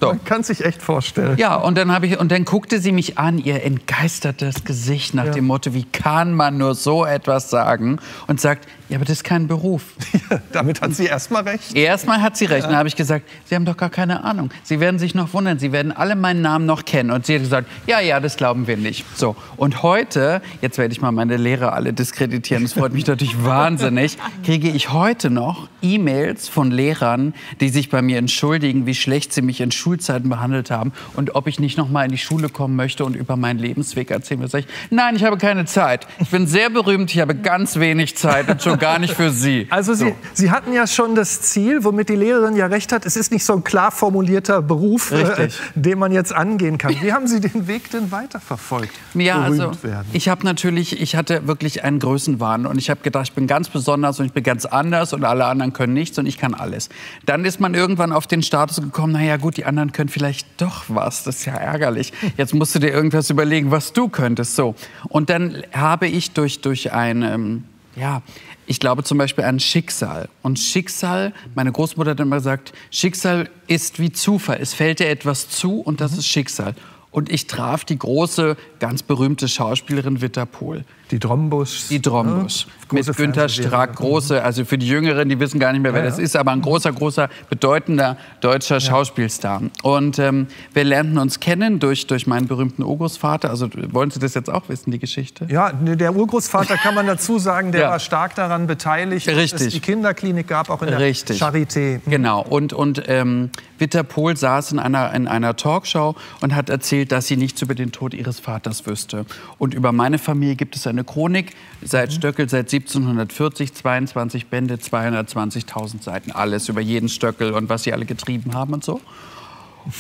So. Man kann sich echt vorstellen. Ja, und dann, hab ich, und dann guckte sie mich an, ihr entgeistertes Gesicht nach ja. dem Motto, wie kann man nur so etwas sagen? Und sagt, ja, aber das ist kein Beruf. Ja, damit hat sie erstmal recht. Erstmal hat sie recht. Ja. Dann habe ich gesagt, Sie haben doch gar keine Ahnung. Sie werden sich noch wundern, Sie werden alle meinen Namen noch kennen. Und sie hat gesagt, ja, ja, das glauben wir nicht. So. Und heute, jetzt werde ich mal meine Lehrer alle diskreditieren, das freut mich natürlich wahnsinnig, kriege ich heute noch E-Mails von Lehrern, die sich bei mir entschuldigen, wie schlecht sie mich in Schulzeiten behandelt haben und ob ich nicht noch mal in die Schule kommen möchte und über meinen Lebensweg erzählen möchte. Nein, ich habe keine Zeit. Ich bin sehr berühmt, ich habe ganz wenig Zeit und schon gar nicht für Sie. Also Sie, so. Sie hatten ja schon das Ziel, womit die Lehrerin ja recht hat, es ist nicht so ein klar formulierter Beruf, äh, den man jetzt angehen kann. Wie haben Sie den Weg denn weiterverfolgt? Ja, also ich habe natürlich, ich hatte wirklich einen Größenwahn und ich habe gedacht, ich bin ganz besonders und ich bin ganz anders und alle anderen können nichts und ich kann alles. Dann ist man irgendwann auf den Status gekommen, naja gut, die anderen können vielleicht doch was, das ist ja ärgerlich. Jetzt musst du dir irgendwas überlegen, was du könntest. So. Und dann habe ich durch, durch ein, ähm, ja, ich glaube zum Beispiel an Schicksal. Und Schicksal, meine Großmutter hat immer gesagt, Schicksal ist wie Zufall. Es fällt dir etwas zu und das mhm. ist Schicksal. Und ich traf die große, ganz berühmte Schauspielerin Witta Pohl. Die Drombusch. Die Drombusch. Ja, mit Günter Strack, große, also für die Jüngeren, die wissen gar nicht mehr, wer ja, das ja. ist, aber ein großer, großer, bedeutender deutscher ja. Schauspielstar. Und ähm, wir lernten uns kennen durch, durch meinen berühmten Urgroßvater. Also wollen Sie das jetzt auch wissen, die Geschichte? Ja, der Urgroßvater kann man dazu sagen, der ja. war stark daran beteiligt, Richtig. dass es die Kinderklinik gab, auch in der Richtig. Charité. Mhm. Genau, und, und ähm, Witta Pohl saß in einer, in einer Talkshow und hat erzählt, dass sie nichts über den Tod ihres Vaters wüsste. Und über meine Familie gibt es eine Chronik, seit Stöckel, seit siebzehnhundertvierzig, zweiundzwanzig Bände, zweihundertzwanzigtausend Seiten, alles über jeden Stöckel und was sie alle getrieben haben und so.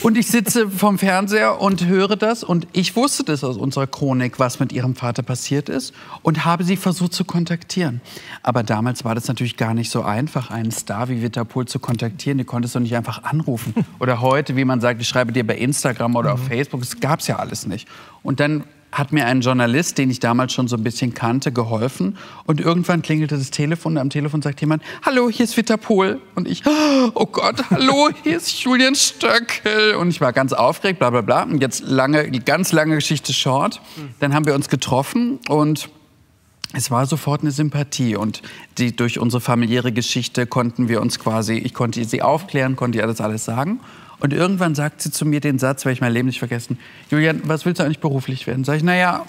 Und ich sitze vorm Fernseher und höre das und ich wusste das aus unserer Chronik, was mit ihrem Vater passiert ist und habe sie versucht zu kontaktieren. Aber damals war das natürlich gar nicht so einfach, einen Star wie Witta Pohl zu kontaktieren. Die konntest du nicht einfach anrufen. Oder heute, wie man sagt, ich schreibe dir bei Instagram oder auf Facebook, das gab's ja alles nicht. Und dann hat mir ein Journalist, den ich damals schon so ein bisschen kannte, geholfen. Und irgendwann klingelte das Telefon und am Telefon sagt jemand, hallo, hier ist Witta Pohl. Und ich, oh Gott, hallo, hier ist Julian Stöckel. Und ich war ganz aufgeregt, bla bla bla. Und jetzt lange, die ganz lange Geschichte short. Dann haben wir uns getroffen und es war sofort eine Sympathie. Und die, durch unsere familiäre Geschichte konnten wir uns quasi, ich konnte sie aufklären, konnte ihr das alles sagen. Und irgendwann sagt sie zu mir den Satz, werde ich mein Leben nicht vergessen, Julian, was willst du eigentlich beruflich werden? Sag ich, naja,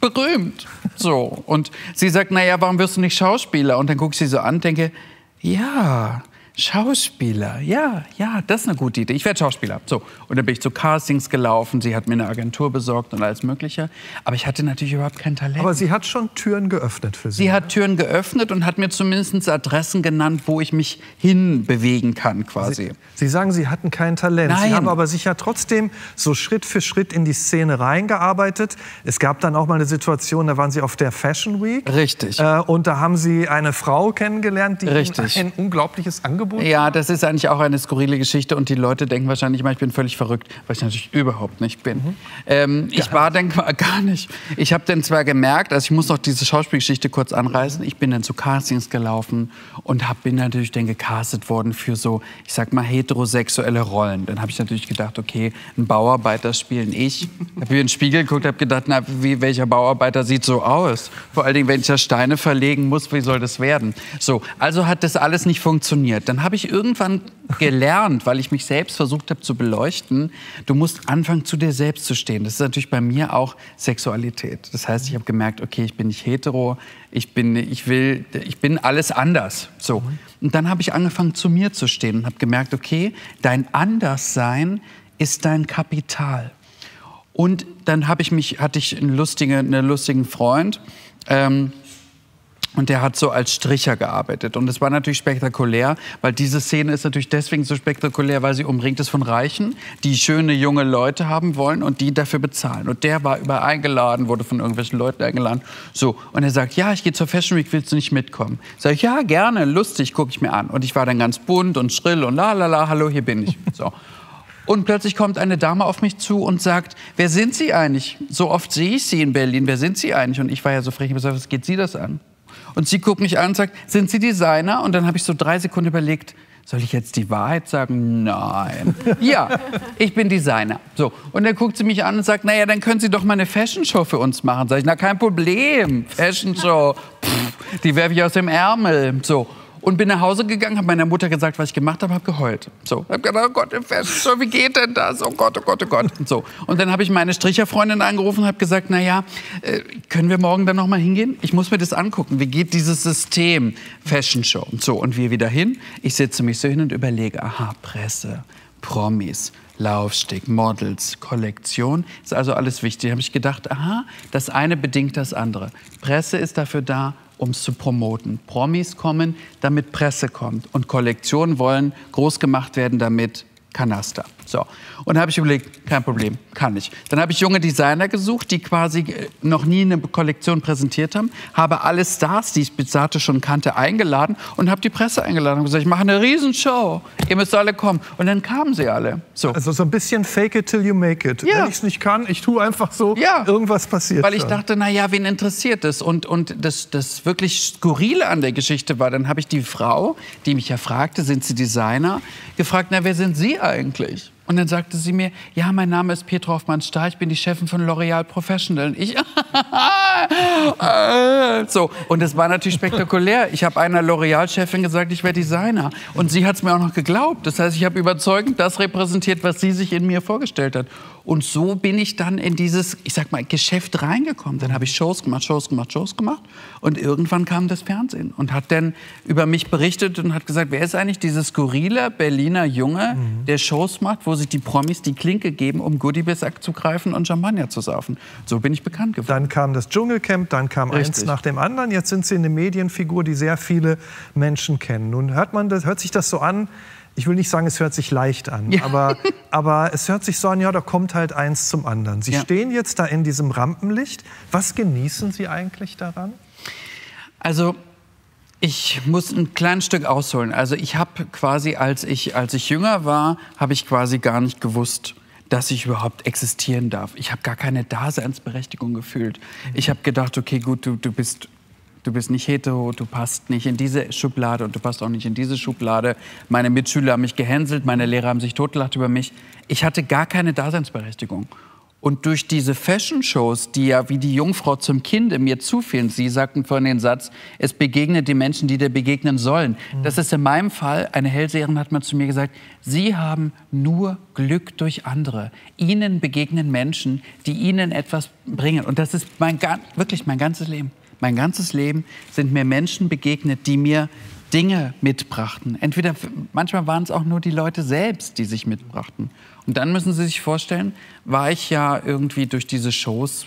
berühmt. So. Und sie sagt, naja, warum wirst du nicht Schauspieler? Und dann gucke ich sie so an und denke, ja, Schauspieler, ja, ja, das ist eine gute Idee. Ich werde Schauspieler. So. Und dann bin ich zu Castings gelaufen, sie hat mir eine Agentur besorgt und alles Mögliche. Aber ich hatte natürlich überhaupt kein Talent. Aber sie hat schon Türen geöffnet für Sie. Sie hat Türen geöffnet und hat mir zumindest Adressen genannt, wo ich mich hinbewegen kann quasi. Sie, sie sagen, Sie hatten kein Talent. Nein. Sie haben aber sich ja trotzdem so Schritt für Schritt in die Szene reingearbeitet. Es gab dann auch mal eine Situation, da waren Sie auf der Fashion Week. Richtig. Äh, und da haben Sie eine Frau kennengelernt, die Ihnen ein unglaubliches Angebot Angebot? Ja, das ist eigentlich auch eine skurrile Geschichte und die Leute denken wahrscheinlich immer, ich bin völlig verrückt, weil ich natürlich überhaupt nicht bin. Mhm. Ähm, ich war dann gar nicht. Ich habe dann zwar gemerkt, also ich muss noch diese Schauspielgeschichte kurz anreißen, ich bin dann zu Castings gelaufen und hab, bin natürlich dann gecastet worden für so, ich sag mal, heterosexuelle Rollen. Dann habe ich natürlich gedacht, okay, ein Bauarbeiter spielen ich. Habe mir in den Spiegel geguckt, habe gedacht, na, wie, welcher Bauarbeiter sieht so aus? Vor allen Dingen, wenn ich da Steine verlegen muss, wie soll das werden? So, also hat das alles nicht funktioniert. Dann habe ich irgendwann gelernt, weil ich mich selbst versucht habe zu beleuchten, du musst anfangen, zu dir selbst zu stehen. Das ist natürlich bei mir auch Sexualität. Das heißt, ich habe gemerkt, okay, ich bin nicht hetero, ich bin, ich will, ich bin alles anders. So. Und dann habe ich angefangen, zu mir zu stehen und habe gemerkt, okay, dein Anderssein ist dein Kapital. Und dann habe ich mich, hatte ich einen lustigen, einen lustigen Freund, ähm, und der hat so als Stricher gearbeitet. Und es war natürlich spektakulär, weil diese Szene ist natürlich deswegen so spektakulär, weil sie umringt ist von Reichen, die schöne junge Leute haben wollen und die dafür bezahlen. Und der war überall eingeladen, wurde von irgendwelchen Leuten eingeladen. So. Und er sagt, ja, ich gehe zur Fashion Week, willst du nicht mitkommen? Sag ich, ja, gerne, lustig, gucke ich mir an. Und ich war dann ganz bunt und schrill und la la la, hallo, hier bin ich. So. Und plötzlich kommt eine Dame auf mich zu und sagt, wer sind Sie eigentlich? So oft sehe ich Sie in Berlin, wer sind Sie eigentlich? Und ich war ja so frech, ich habe gesagt, was geht Sie das an? Und sie guckt mich an und sagt, sind Sie Designer? Und dann habe ich so drei Sekunden überlegt, soll ich jetzt die Wahrheit sagen? Nein. Ja, ich bin Designer. So. Und dann guckt sie mich an und sagt, naja, dann können Sie doch mal eine Fashion-Show für uns machen. Sag ich, na kein Problem, Fashion-Show, die werfe ich aus dem Ärmel. So. Und bin nach Hause gegangen, habe meiner Mutter gesagt, was ich gemacht habe, habe geheult. So, habe gedacht, oh Gott, im Fashion-Show, wie geht denn das? Oh Gott, oh Gott, oh Gott. Und so. Und dann habe ich meine Stricherfreundin angerufen und habe gesagt, na ja, äh, können wir morgen dann noch mal hingehen? Ich muss mir das angucken. Wie geht dieses System Fashion-Show? Und so, und wir wieder hin. Ich setze mich so hin und überlege, aha, Presse, Promis, Laufsteg, Models, Kollektion, ist also alles wichtig. Da habe ich gedacht, aha, das eine bedingt das andere. Presse ist dafür da, um es zu promoten. Promis kommen, damit Presse kommt. Und Kollektionen wollen groß gemacht werden, damit Kanaster. So. Und habe ich überlegt, kein Problem, kann ich. Dann habe ich junge Designer gesucht, die quasi noch nie eine Kollektion präsentiert haben. Habe alle Stars, die ich bis dato schon kannte, eingeladen und habe die Presse eingeladen und gesagt, ich mache eine Riesenshow. Ihr müsst alle kommen. Und dann kamen sie alle. So. Also so ein bisschen fake it till you make it. Ja. Wenn ich es nicht kann, ich tue einfach so, ja. Irgendwas passiert. Weil ich schon dachte, naja, wen interessiert das? Und, und das, das wirklich Skurrile an der Geschichte war, dann habe ich die Frau, die mich ja fragte, sind Sie Designer, gefragt, na, wer sind Sie eigentlich? Und dann sagte sie mir, ja, mein Name ist Petra Hoffmann-Stahl, ich bin die Chefin von L'Oréal Professional. Und ich, so. Und das war natürlich spektakulär. Ich habe einer L'Oréal-Chefin gesagt, ich wäre Designer. Und sie hat es mir auch noch geglaubt. Das heißt, ich habe überzeugend das repräsentiert, was sie sich in mir vorgestellt hat. Und so bin ich dann in dieses, ich sag mal, Geschäft reingekommen. Dann habe ich Shows gemacht, Shows gemacht, Shows gemacht. Und irgendwann kam das Fernsehen und hat dann über mich berichtet und hat gesagt, wer ist eigentlich dieser skurrile Berliner Junge, der Shows macht, wo sich die Promis die Klinke geben, um Goodies abzugreifen und Champagner zu saufen. So bin ich bekannt geworden. Dann kam das Dschungelcamp, dann kam Richtig. eins nach dem anderen. Jetzt sind Sie eine Medienfigur, die sehr viele Menschen kennen. Nun hört man das, hört sich das so an, ich will nicht sagen, es hört sich leicht an, ja. aber, aber es hört sich so an, ja, da kommt halt eins zum anderen. Sie ja. stehen jetzt da in diesem Rampenlicht. Was genießen Sie eigentlich daran? Also, ich muss ein kleines Stück ausholen. Also, ich habe quasi, als ich, als ich jünger war, habe ich quasi gar nicht gewusst, dass ich überhaupt existieren darf. Ich habe gar keine Daseinsberechtigung gefühlt. Ich habe gedacht, okay, gut, du, du bist... Du bist nicht hetero, du passt nicht in diese Schublade und du passt auch nicht in diese Schublade. Meine Mitschüler haben mich gehänselt, meine Lehrer haben sich totgelacht über mich. Ich hatte gar keine Daseinsberechtigung. Und durch diese Fashion-Shows, die ja wie die Jungfrau zum Kinde mir zufielen, Sie sagten vorhin den Satz, es begegnet die Menschen, die dir begegnen sollen. Mhm. Das ist in meinem Fall, eine Hellseherin hat mal zu mir gesagt, Sie haben nur Glück durch andere. Ihnen begegnen Menschen, die Ihnen etwas bringen. Und das ist mein, wirklich mein ganzes Leben. Mein ganzes Leben sind mir Menschen begegnet, die mir Dinge mitbrachten. Entweder, manchmal waren es auch nur die Leute selbst, die sich mitbrachten. Und dann müssen Sie sich vorstellen, war ich ja irgendwie durch diese Shows,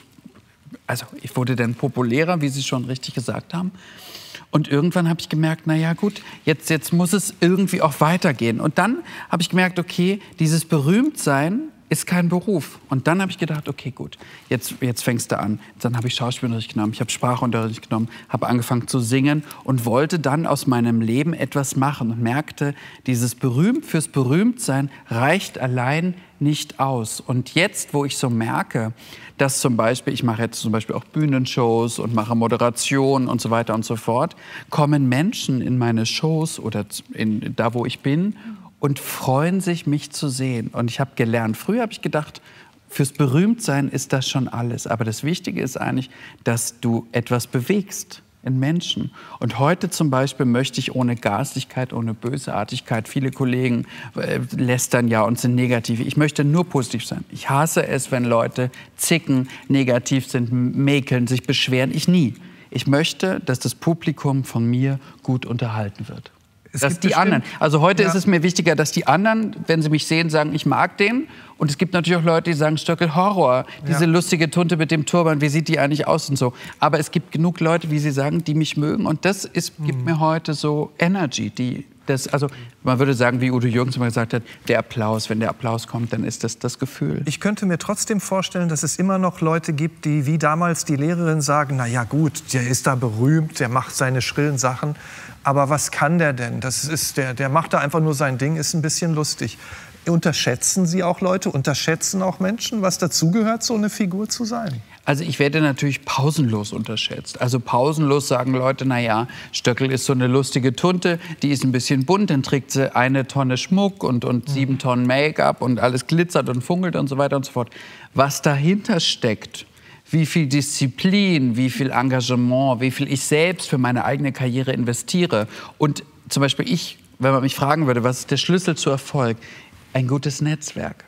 also ich wurde dann populärer, wie Sie schon richtig gesagt haben. Und irgendwann habe ich gemerkt, na ja gut, jetzt, jetzt muss es irgendwie auch weitergehen. Und dann habe ich gemerkt, okay, dieses Berühmtsein ist kein Beruf. Und dann habe ich gedacht, okay, gut, jetzt, jetzt fängst du an. Dann habe ich Schauspielunterricht genommen, ich habe Sprachunterricht genommen, habe angefangen zu singen und wollte dann aus meinem Leben etwas machen und merkte, dieses Berühmt fürs Berühmtsein reicht allein nicht aus. Und jetzt, wo ich so merke, dass zum Beispiel, ich mache jetzt zum Beispiel auch Bühnenshows und mache Moderation und so weiter und so fort, kommen Menschen in meine Shows oder in, da, wo ich bin, und freuen sich, mich zu sehen. Und ich habe gelernt, früher habe ich gedacht, fürs Berühmtsein ist das schon alles. Aber das Wichtige ist eigentlich, dass du etwas bewegst in Menschen. Und heute zum Beispiel möchte ich ohne Garstigkeit, ohne Bösartigkeit, viele Kollegen lästern ja und sind negativ. Ich möchte nur positiv sein. Ich hasse es, wenn Leute zicken, negativ sind, mäkeln, sich beschweren. Ich nie. Ich möchte, dass das Publikum von mir gut unterhalten wird. Es dass die bestimmt, anderen. Also heute ja. ist es mir wichtiger, dass die anderen, wenn sie mich sehen, sagen, ich mag den. Und es gibt natürlich auch Leute, die sagen, Stöckel, Horror. Diese ja. lustige Tunte mit dem Turban, wie sieht die eigentlich aus und so. Aber es gibt genug Leute, wie sie sagen, die mich mögen. Und das ist, gibt mhm. mir heute so Energy. Die, das, also man würde sagen, wie Udo Jürgens immer gesagt hat, der Applaus, wenn der Applaus kommt, dann ist das das Gefühl. Ich könnte mir trotzdem vorstellen, dass es immer noch Leute gibt, die wie damals die Lehrerin sagen, na ja gut, der ist da berühmt, der macht seine schrillen Sachen. Aber was kann der denn? Das ist der, der macht da einfach nur sein Ding, ist ein bisschen lustig. Unterschätzen Sie auch Leute, unterschätzen auch Menschen, was dazugehört, so eine Figur zu sein? Also ich werde natürlich pausenlos unterschätzt. Also pausenlos sagen Leute, naja, Stöckel ist so eine lustige Tunte, die ist ein bisschen bunt, dann trägt sie eine Tonne Schmuck und, und mhm. sieben Tonnen Make-up und alles glitzert und funkelt und so weiter und so fort. Was dahinter steckt, wie viel Disziplin, wie viel Engagement, wie viel ich selbst für meine eigene Karriere investiere. Und zum Beispiel ich, wenn man mich fragen würde, was ist der Schlüssel zu Erfolg? Ein gutes Netzwerk.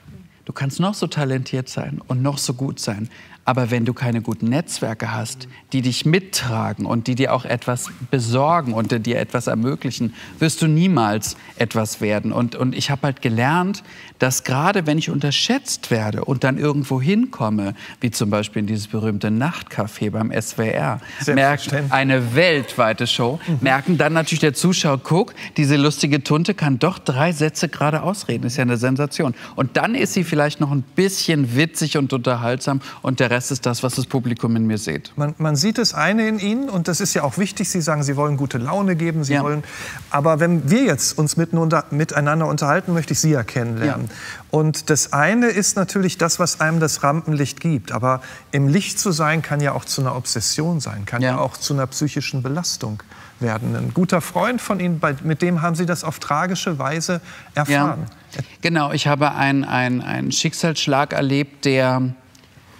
Du kannst noch so talentiert sein und noch so gut sein. Aber wenn du keine guten Netzwerke hast, die dich mittragen und die dir auch etwas besorgen und dir etwas ermöglichen, wirst du niemals etwas werden. Und, und ich habe halt gelernt, dass gerade wenn ich unterschätzt werde und dann irgendwo hinkomme, wie zum Beispiel in dieses berühmte Nachtcafé beim S W R, merkt eine weltweite Show, mhm. merken dann natürlich der Zuschauer, guck, diese lustige Tunte kann doch drei Sätze gerade ausreden. Ist ja eine Sensation. Und dann ist sie vielleicht noch ein bisschen witzig und unterhaltsam und der Rest ist das, was das Publikum in mir sieht. Man, man sieht das eine in Ihnen und das ist ja auch wichtig. Sie sagen, Sie wollen gute Laune geben, Sie ja. wollen. Aber wenn wir jetzt uns miteinander unterhalten, möchte ich Sie ja kennenlernen. Ja. Und das eine ist natürlich das, was einem das Rampenlicht gibt. Aber im Licht zu sein, kann ja auch zu einer Obsession sein, kann ja, ja auch zu einer psychischen Belastung werden. Ein guter Freund von Ihnen, bei, mit dem haben Sie das auf tragische Weise erfahren. Ja. Genau, ich habe einen, einen, einen Schicksalsschlag erlebt, der...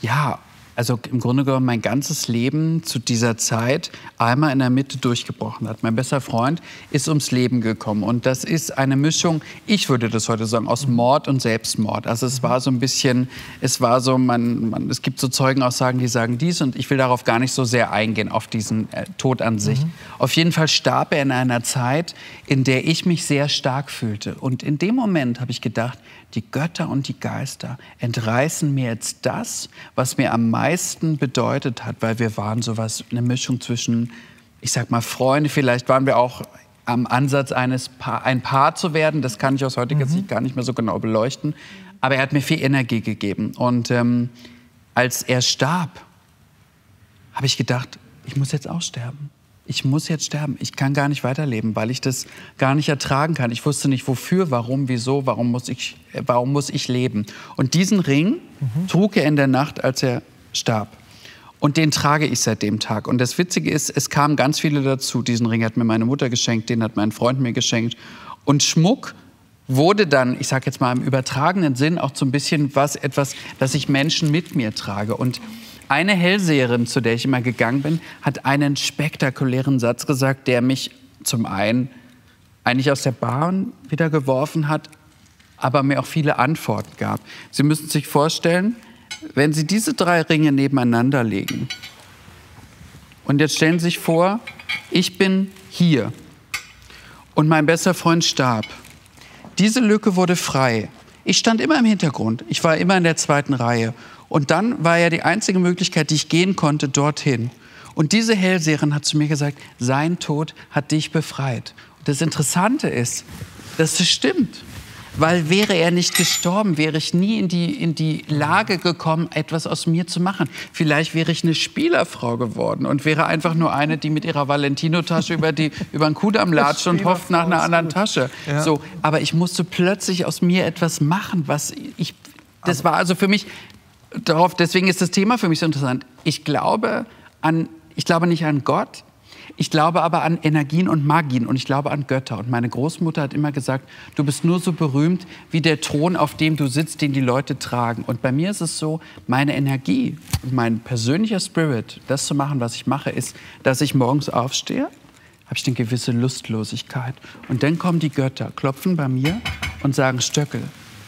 Ja, also im Grunde genommen mein ganzes Leben zu dieser Zeit einmal in der Mitte durchgebrochen hat. Mein bester Freund ist ums Leben gekommen. Und das ist eine Mischung, ich würde das heute sagen, aus Mord und Selbstmord. Also es war so ein bisschen, es war so, man, man, es gibt so Zeugenaussagen, die sagen dies. Und ich will darauf gar nicht so sehr eingehen, auf diesen äh, Tod an sich. Mhm. Auf jeden Fall starb er in einer Zeit, in der ich mich sehr stark fühlte. Und in dem Moment habe ich gedacht, die Götter und die Geister entreißen mir jetzt das, was mir am meisten bedeutet hat, weil wir waren sowas, eine Mischung zwischen, ich sag mal, Freunde, vielleicht waren wir auch am Ansatz, eines Paar, ein Paar zu werden, das kann ich aus heutiger Sicht mhm. gar nicht mehr so genau beleuchten, aber er hat mir viel Energie gegeben. Und ähm, als er starb, habe ich gedacht, ich muss jetzt auch sterben. Ich muss jetzt sterben, ich kann gar nicht weiterleben, weil ich das gar nicht ertragen kann. Ich wusste nicht, wofür, warum, wieso, warum muss ich, warum muss ich leben. Und diesen Ring mhm. trug er in der Nacht, als er starb. Und den trage ich seit dem Tag. Und das Witzige ist, es kamen ganz viele dazu. Diesen Ring hat mir meine Mutter geschenkt, den hat mein Freund mir geschenkt. Und Schmuck wurde dann, ich sage jetzt mal im übertragenen Sinn, auch so ein bisschen was, etwas, das ich Menschen mit mir trage. Und eine Hellseherin, zu der ich immer gegangen bin, hat einen spektakulären Satz gesagt, der mich zum einen eigentlich aus der Bahn wieder geworfen hat, aber mir auch viele Antworten gab. Sie müssen sich vorstellen, wenn Sie diese drei Ringe nebeneinander legen und jetzt stellen Sie sich vor, ich bin hier und mein bester Freund starb. Diese Lücke wurde frei. Ich stand immer im Hintergrund, ich war immer in der zweiten Reihe. Und dann war ja die einzige Möglichkeit, die ich gehen konnte, dorthin. Und diese Hellseherin hat zu mir gesagt, sein Tod hat dich befreit. Und das Interessante ist, dass es stimmt. Weil wäre er nicht gestorben, wäre ich nie in die, in die Lage gekommen, etwas aus mir zu machen. Vielleicht wäre ich eine Spielerfrau geworden und wäre einfach nur eine, die mit ihrer Valentino-Tasche über, die, über den Kudamm latscht und hofft nach einer anderen gut. Tasche. Ja. So, aber ich musste plötzlich aus mir etwas machen, was ich... Das war also für mich... Darauf, deswegen ist das Thema für mich so interessant. Ich glaube, an, ich glaube nicht an Gott, ich glaube aber an Energien und Magien und ich glaube an Götter. Und meine Großmutter hat immer gesagt, du bist nur so berühmt wie der Thron, auf dem du sitzt, den die Leute tragen. Und bei mir ist es so, meine Energie und mein persönlicher Spirit, das zu machen, was ich mache, ist, dass ich morgens aufstehe, habe ich eine gewisse Lustlosigkeit. Und dann kommen die Götter, klopfen bei mir und sagen, Stöckel,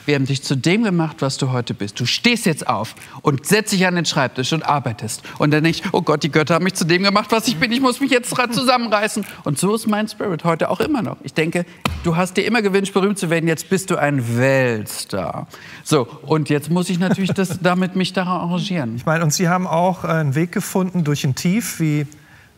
wir haben dich zu dem gemacht, was du heute bist. Du stehst jetzt auf und setzt dich an den Schreibtisch und arbeitest. Und dann denkst du, oh Gott, die Götter haben mich zu dem gemacht, was ich bin. Ich muss mich jetzt zusammenreißen. Und so ist mein Spirit heute auch immer noch. Ich denke, du hast dir immer gewünscht, berühmt zu werden. Jetzt bist du ein Weltstar. So, und jetzt muss ich natürlich das, damit mich daran arrangieren. Ich meine, und Sie haben auch einen Weg gefunden, durch ein Tief wie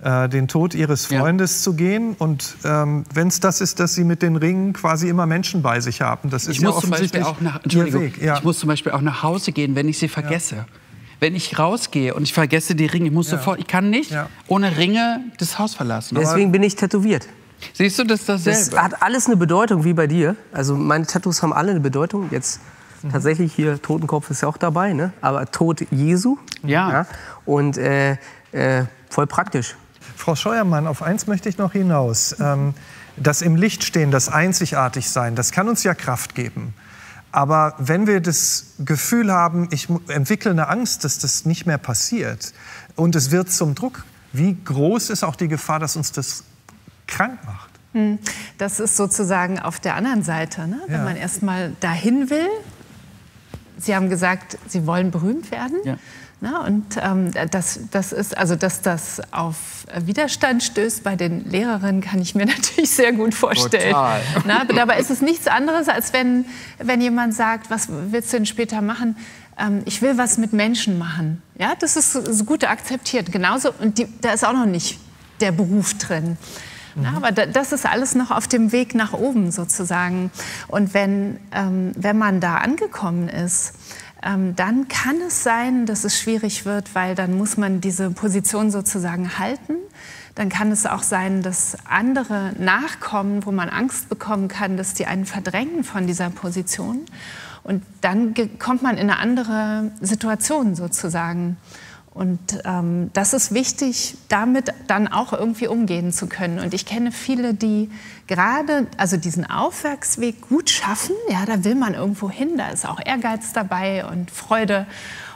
äh, den Tod Ihres Freundes ja. zu gehen. Und ähm, wenn es das ist, dass Sie mit den Ringen quasi immer Menschen bei sich haben, das ist ja offensichtlich Ihr Weg. Ja. Ich muss zum Beispiel auch nach Hause gehen, wenn ich sie vergesse. Ja. Wenn ich rausgehe und ich vergesse die Ringe, ich muss ja. sofort, ich kann nicht ja. ohne Ringe das Haus verlassen. Deswegen bin ich tätowiert. Siehst du, das ist dasselbe. Das hat alles eine Bedeutung, wie bei dir. Also meine Tattoos haben alle eine Bedeutung. Jetzt mhm. tatsächlich hier, Totenkopf ist ja auch dabei, ne? Aber Tod Jesu. Ja. ja. Und äh, äh, voll praktisch. Frau Scheuermann, auf eins möchte ich noch hinaus. Das im Licht stehen, das einzigartig sein, das kann uns ja Kraft geben. Aber wenn wir das Gefühl haben, ich entwickle eine Angst, dass das nicht mehr passiert und es wird zum Druck, wie groß ist auch die Gefahr, dass uns das krank macht? Das ist sozusagen auf der anderen Seite, ne? Wenn ja. man erst mal dahin will. Sie haben gesagt, Sie wollen berühmt werden. Ja. Na, und ähm, das, das ist, also, dass das auf Widerstand stößt bei den Lehrerinnen, kann ich mir natürlich sehr gut vorstellen. Total. Na, aber dabei ist es nichts anderes, als wenn, wenn jemand sagt, was willst du denn später machen? Ähm, ich will was mit Menschen machen. Ja, das ist, ist gut akzeptiert. Genauso, und die, da ist auch noch nicht der Beruf drin. Na, aber das ist alles noch auf dem Weg nach oben sozusagen. Und wenn, ähm, wenn man da angekommen ist, ähm, dann kann es sein, dass es schwierig wird, weil dann muss man diese Position sozusagen halten. Dann kann es auch sein, dass andere nachkommen, wo man Angst bekommen kann, dass die einen verdrängen von dieser Position. Und dann kommt man in eine andere Situation sozusagen. Und ähm, das ist wichtig, damit dann auch irgendwie umgehen zu können. Und ich kenne viele, die gerade also diesen Aufwärtsweg gut schaffen. Ja, da will man irgendwo hin, da ist auch Ehrgeiz dabei und Freude.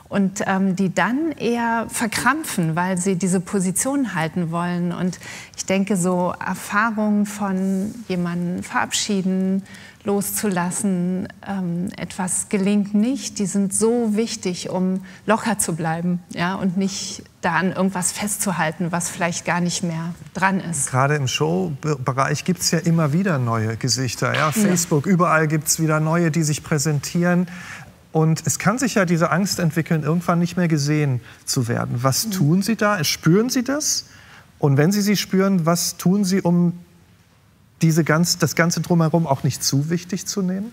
Und ähm, die dann eher verkrampfen, weil sie diese Position halten wollen. Und ich denke, so Erfahrungen von jemandem verabschieden, loszulassen, ähm, etwas gelingt nicht, die sind so wichtig, um locker zu bleiben, ja, und nicht da an irgendwas festzuhalten, was vielleicht gar nicht mehr dran ist. Gerade im Showbereich gibt es ja immer wieder neue Gesichter. Ja? Facebook, ja. Überall gibt es wieder neue, die sich präsentieren. Und es kann sich ja diese Angst entwickeln, irgendwann nicht mehr gesehen zu werden. Was tun Sie da? Spüren Sie das? Und wenn Sie sie spüren, was tun Sie, um diese ganz, das Ganze drumherum auch nicht zu wichtig zu nehmen?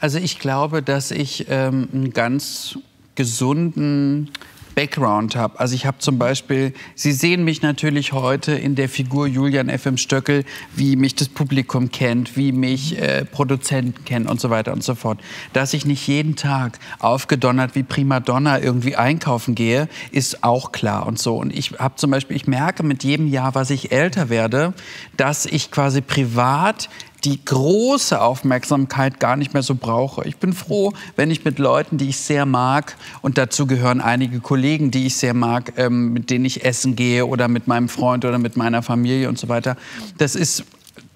Also ich glaube, dass ich ähm, einen ganz gesunden Background habe. Also ich habe zum Beispiel, Sie sehen mich natürlich heute in der Figur Julian F M Stöckel, wie mich das Publikum kennt, wie mich äh, Produzenten kennen und so weiter und so fort. Dass ich nicht jeden Tag aufgedonnert wie Primadonna irgendwie einkaufen gehe, ist auch klar und so. Und ich habe zum Beispiel, ich merke mit jedem Jahr, was ich älter werde, dass ich quasi privat die große Aufmerksamkeit gar nicht mehr so brauche. Ich bin froh, wenn ich mit Leuten, die ich sehr mag, und dazu gehören einige Kollegen, die ich sehr mag, ähm, mit denen ich essen gehe oder mit meinem Freund oder mit meiner Familie und so weiter. Das ist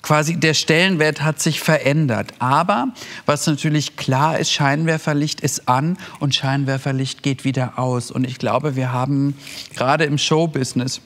quasi, der Stellenwert hat sich verändert. Aber was natürlich klar ist, Scheinwerferlicht ist an und Scheinwerferlicht geht wieder aus. Und ich glaube, wir haben gerade im Showbusiness